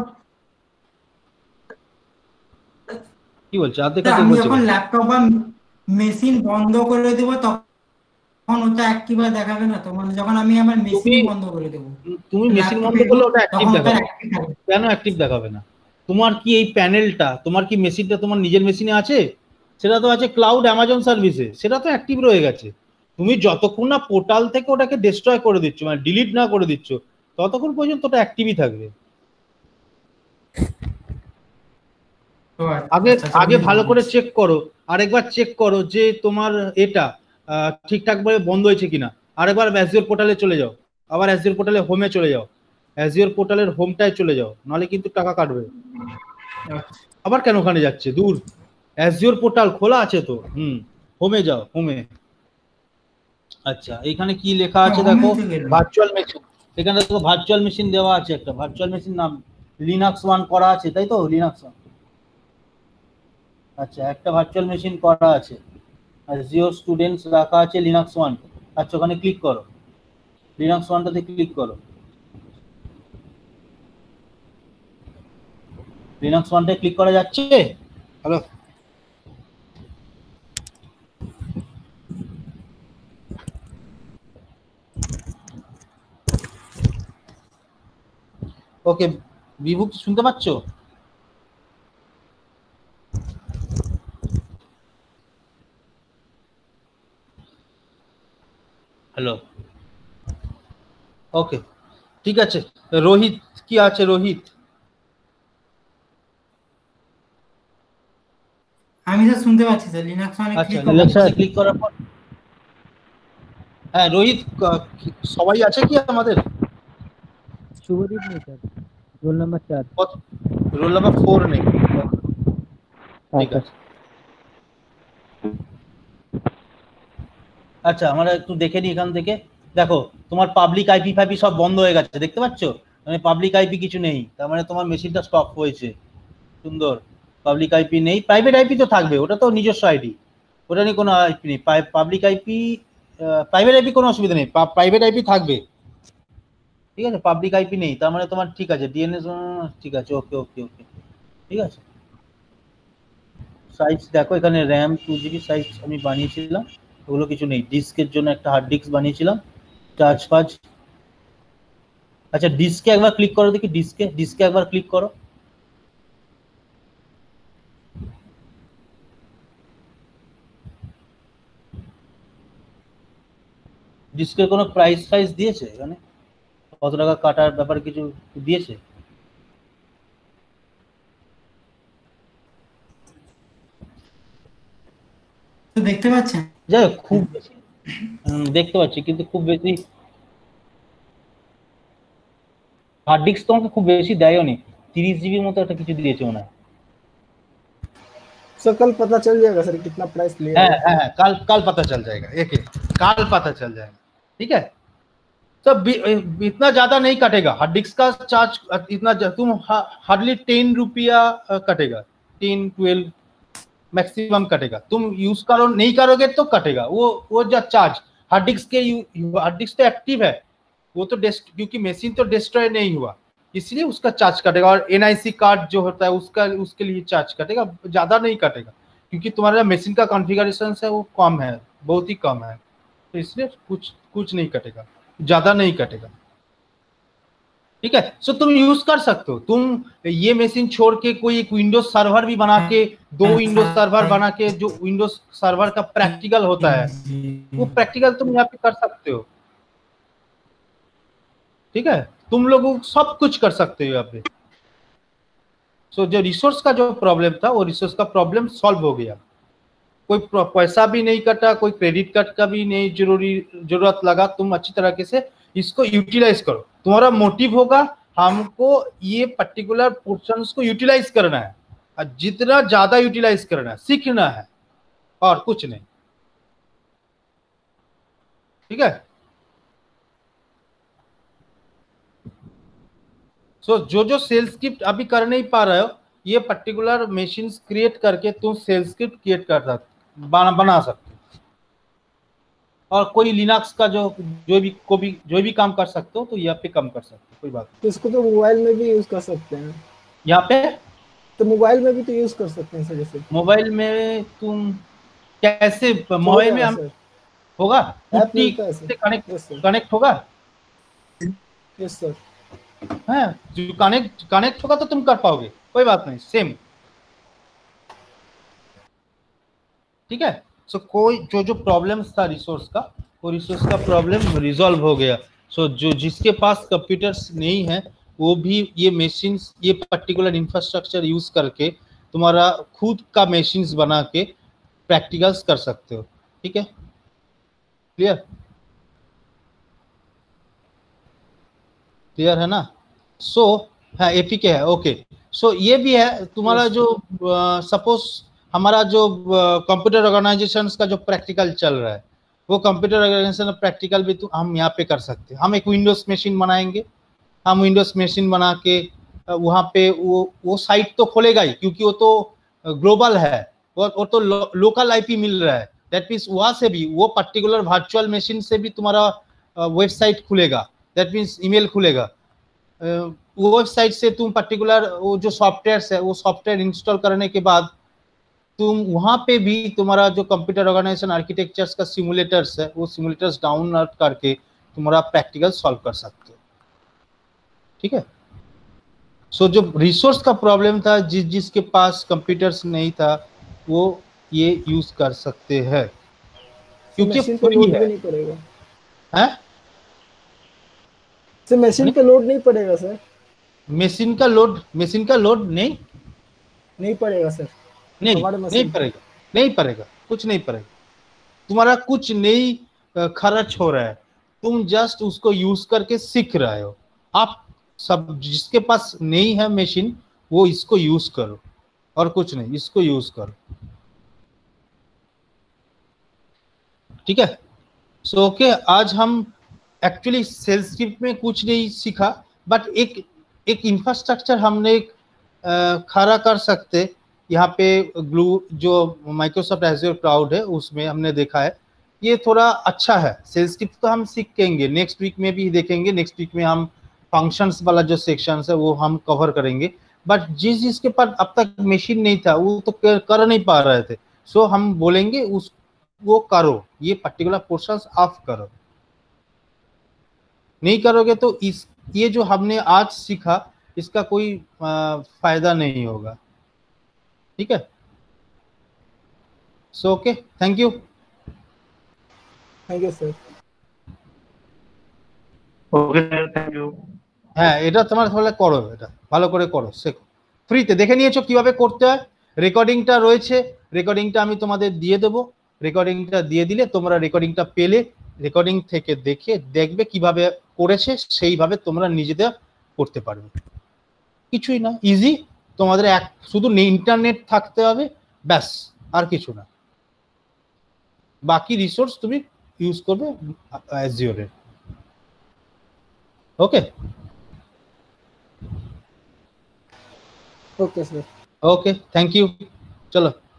কি বলছ আদে কথা বলছো, যখন ল্যাপটপ বা মেশিন বন্ধ করে দেব তখন ওটা অ্যাক্টিভ দেখাবে না তো? মানে যখন আমি আমার মেশিন বন্ধ করে দেব, তুমি মেশিন বন্ধ করলে ওটা অ্যাক্টিভ দেখাবে কেন? অ্যাক্টিভ দেখাবে না। তোমার কি এই প্যানেলটা, তোমার কি মেশিনটা তোমার নিজের মেশিনে আছে? সেটা তো আছে ক্লাউড অ্যামাজন সার্ভিসে, সেটা তো অ্যাক্টিভ রয়ে গেছে। তুমি যতক্ষণ না পোর্টাল থেকে ওটাকে ডিস্ট্রয় করে দিচ্ছ, মানে ডিলিট না করে দিচ্ছ, ততক্ষণ পর্যন্ত ওটা অ্যাক্টিভই থাকবে। আগে আগে ভালো করে চেক করো, আরেকবার চেক করো যে তোমার এটা ঠিকঠাক ভাবে বন্ধ হয়েছে কিনা। আরেকবার অ্যাজিওর পোর্টালে চলে যাও, আবার অ্যাজিওর পোর্টালে হোমে চলে যাও, অ্যাজিওর পোর্টালের হোমটায় চলে যাও, নাহলে কিন্তু টাকা কাটবে। আবার কেন ওখানে যাচ্ছে দূর, অ্যাজিওর পোর্টাল খোলা আছে তো। হুম হোমে যাও, হোমে। আচ্ছা এখানে কি লেখা আছে দেখো, ভার্চুয়াল মেশিন। এখানে দেখো ভার্চুয়াল মেশিন দেওয়া আছে, একটা ভার্চুয়াল মেশিন নাম লিনাক্স ওয়ান করা আছে, তাই তো? লিনাক্স ওয়ান, আচ্ছা একটা ভার্চুয়াল মেশিন করা আছে, আর জিও স্টুডেন্টস রাখা আছে লিনাক্স ওয়ান। আচ্ছা ওখানে ক্লিক করো, লিনাক্স ওয়ানটাতে ক্লিক করো, লিনাক্স ওয়ানটায় ক্লিক করা যাচ্ছে। হ্যালো ওকে বিভু কি শুনতে পাচ্ছ? হ্যালো ওকে ঠিক আছে। রোহিত কি আছে? রোহিত আমি তো শুনতে পাচ্ছি স্যার, লিনাক্স ওয়ানে ক্লিক করো। আচ্ছা ক্লিক করার পর হ্যাঁ রোহিত সবাই আছে কি আমাদের? শুভদীপ নেই স্যার, রোল নাম্বার চার, রোল নাম্বার ফোর নেই। ঠিক আছে আচ্ছা আমরা একটু দেখে নিই এখান থেকে। দেখো তোমার পাবলিক আইপি ফাইপি সব বন্ধ হয়ে গেছে, দেখতে পাচ্ছ? মানে পাবলিক আইপি কিছু নেই, তার মানে তোমার মেশিনটা স্টপ হয়েছে। সুন্দর, পাবলিক আইপি নেই। প্রাইভেট আইপি তো থাকবে, ওটা তো নিজস্ব আইডি, ওটা নিয়ে কোনো আইপি নেই। পাবলিক আইপি প্রাইভেট আইপি কোনো অসুবিধা নেই, প্রাইভেট আইপি থাকবে। ঠিক আছে পাবলিক আইপি নেই, তার মানে তোমার ঠিক আছে। ডিএনএস ঠিক আছে, ওকে ওকে ওকে ঠিক আছে। সাইজ দেখো এখানে র্যাম টু জিবি সাইজ আমি বানিয়েছিলাম, ওগুলো কিছু নেই। ডিস্কের জন্য একটা হার্ড ডিস্ক বানিয়েছিলাম, চার্জ ফাজ। আচ্ছা ডিস্কে একবার ক্লিক করো দেখি, ডিস্কে ডিস্কে একবার ক্লিক করো। ডিস্কের কোনো প্রাইস প্রাইস দিয়েছে এখানে, কত টাকা কাটার ব্যাপারে কিছু দিয়েছে? দেখতে পাচ্ছেন যাই খুব বেশি দেখতে পাচ্ছি, কিন্তু খুব বেশি হার্ড ডিস্ক তোমাকে খুব বেশি দেয়নি, তিরিশ জিবির মতো একটা কিছু দিয়েছে ওনা। सर कल पता चल जाएगा सर कितना प्राइस ले। हां हां कल कल पता चल जाएगा, एक एक कल पता चल जाएगा। ठीक है सब इतना ज्यादा नहीं कटेगा, हार्ड डिस्क का चार्ज इतना तुम हार्डली टेन रुपया कटेगा, टेन ट्वेल्व मैक्सिमम कटेगा। तुम यूज करो नहीं करोगे तो कटेगा वो वो जो चार्ज। हार्ड डिस्क के हार्ड डिस्क तो एक्टिव है वो तो, क्योंकि मशीन तो डिस्ट्रॉय नहीं हुआ इसलिए उसका चार्ज कटेगा। और एनआईसी कार्ड जो होता है उसका उसके लिए चार्ज कटेगा, ज्यादा नहीं कटेगा। क्योंकि तुम्हारा मशीन का कॉन्फ़िगरेशन है वो कम है, बहुत ही कम है, तो इसलिए कुछ कुछ नहीं कटेगा, ज़्यादा नहीं कटेगा। ठीक है, सो तुम यूज कर सकते हो। तुम ये मशीन छोड़ के कोई एक विंडोज सर्वर भी बना के, दो विंडोज सर्वर बना के, जो विंडोज सर्वर का प्रैक्टिकल होता है वो प्रैक्टिकल तुम यहाँ पे कर सकते हो। ठीक है, तुम लोग सब कुछ कर सकते हो यहाँ पे। सो जो रिसोर्स का जो प्रॉब्लम था वो रिसोर्स का प्रॉब्लम सॉल्व हो गया। कोई पैसा भी नहीं कटा, कोई क्रेडिट कार्ड का भी नहीं जरूरी जरूरत लगा। तुम अच्छी तरीके से इसको यूटिलाइज करो। तुम्हारा मोटिव होगा हमको ये पर्टिकुलर पोर्शंस को यूटिलाइज करना है, और जितना ज्यादा यूटिलाइज करना है सीखना है, और कुछ नहीं। ठीक है, सो so, जो जो सेल्स स्क्रिप्ट अभी कर नहीं पा रहे हो, ये पर्टिकुलर मशीन क्रिएट करके तुम सेल्स स्क्रिप्ट क्रिएट कर सकते बना, बना सकते। और कोई लिनक्स का जो जो भी को भी जो भी काम कर सकते हो तो यहाँ पे काम कर सकते हो, कोई बात नहीं। तो इसको तो मोबाइल में भी यूज कर सकते हैं यहाँ पे, तो मोबाइल में भी तो यूज कर सकते हैं। जैसे मोबाइल में तुम कैसे, मोबाइल में हम होगा कनेक्ट कनेक्ट होगा, यस सर, हाँ जो कनेक्ट कनेक्ट होगा तो तुम कर पाओगे, कोई बात नहीं, सेम। ठीक है, सो so, कोई जो जो प्रॉब्लम्स था रिसोर्स का, वो रिसोर्स का प्रॉब्लम रिजॉल्व हो गया। सो so, जो जिसके पास कंप्यूटर्स नहीं है वो भी ये मशीन्स, ये पर्टिकुलर इंफ्रास्ट्रक्चर यूज करके तुम्हारा खुद का मशीन्स बना के प्रैक्टिकल्स कर सकते हो। ठीक है, क्लियर क्लियर है ना। सो so, हाँ एपीके है, ओके। सो so, ये भी है तुम्हारा जो सपोज uh, हमारा जो कंप्यूटर ऑर्गेनाइजेशन का जो प्रैक्टिकल चल रहा है, वो कंप्यूटर ऑर्गेनाइजेशन प्रैक्टिकल भी तो हम यहाँ पे कर सकते हैं। हम एक विंडोज मशीन बनाएंगे, हम विंडोज मशीन बना के वहाँ पे वो वो साइट तो खोलेगा ही, क्योंकि वो तो ग्लोबल है, वो वो तो लो, लोकल आईपी मिल रहा है। दैट मीन्स वहाँ से भी, वो पर्टिकुलर वर्चुअल मशीन से भी तुम्हारा वेबसाइट खुलेगा, दैट मीन्स ईमेल खुलेगा। वो वेबसाइट से तुम पर्टिकुलर वो जो सॉफ्टवेयर है, वो सॉफ्टवेयर इंस्टॉल करने के बाद तुम वहाँ पे भी तुम्हारा जो कंप्यूटर ऑर्गेनाइजेशन आर्किटेक्चर्स का सिमुलेटर्स है, वो सिमुलेटर्स डाउनलोड करके तुम्हारा प्रैक्टिकल सॉल्व कर सकते हो। ठीक है, सो so, जो रिसोर्स का प्रॉब्लम था, जिस जिसके पास कंप्यूटर्स नहीं था वो ये यूज कर सकते हैं, क्योंकि फ्री है। हैं सर, मशीन का लोड नहीं पड़ेगा सर? मशीन का लोड मशीन का लोड नहीं नहीं पड़ेगा सर, नहीं नहीं पड़ेगा, नहीं पड़ेगा, कुछ नहीं पड़ेगा। तुम्हारा कुछ नहीं खर्च हो रहा है, तुम जस्ट उसको यूज करके सीख रहे हो। आप सब जिसके पास नहीं है मशीन, वो इसको यूज करो और कुछ नहीं, इसको यूज करो। ठीक है, सो ओके। आज हम एक्चुअली सेल्स स्क्रिप्ट में कुछ नहीं सीखा, बट एक एक इंफ्रास्ट्रक्चर हमने खड़ा कर सकते। यहाँ पे ग्लू जो माइक्रोसॉफ्ट एज़्योर क्लाउड है, उसमें हमने देखा है ये थोड़ा अच्छा है। सेल्स स्क्रिप्ट तो हम सीखेंगे, नेक्स्ट वीक में भी देखेंगे। नेक्स्ट वीक में हम फंक्शंस वाला जो सेक्शन है वो हम कवर करेंगे। बट जिस जिसके पास अब तक मशीन नहीं था, वो तो कर नहीं पा रहे थे, सो हम बोलेंगे उस वो करो, ये पर्टिकुलर पोर्शंस आप करो। नहीं करोगे तो इस ये जो हमने आज सीखा, इसका कोई फायदा नहीं होगा। ठीक है, so okay, thank you thank you sir. Okay sir, thank you. হ্যাঁ, এটা তোমার তাহলে করো, এটা ভালো করে করো, শেখো। ফ্রিতে দেখে নিয়েছো কিভাবে করতে হয়। রেকর্ডিংটা রয়েছে, রেকর্ডিংটা আমি তোমাদের দিয়ে দেব। রেকর্ডিংটা দিয়ে দিলে তোমরা রেকর্ডিংটা পেলে, রেকর্ডিং থেকে দেখে দেখবে কিভাবে করেছে, সেইভাবে তোমরা নিজেদের করতে পারবে। কিছুই না, ইজি। তোমাদের এক শুধু ইন্টারনেট থাকতে হবে, ব্যাস, আর কিছু না। বাকি রিসোর্স তুমি ইউজ করবে অ্যাজিওরে। Okay okay sir, okay, thank you. চলো।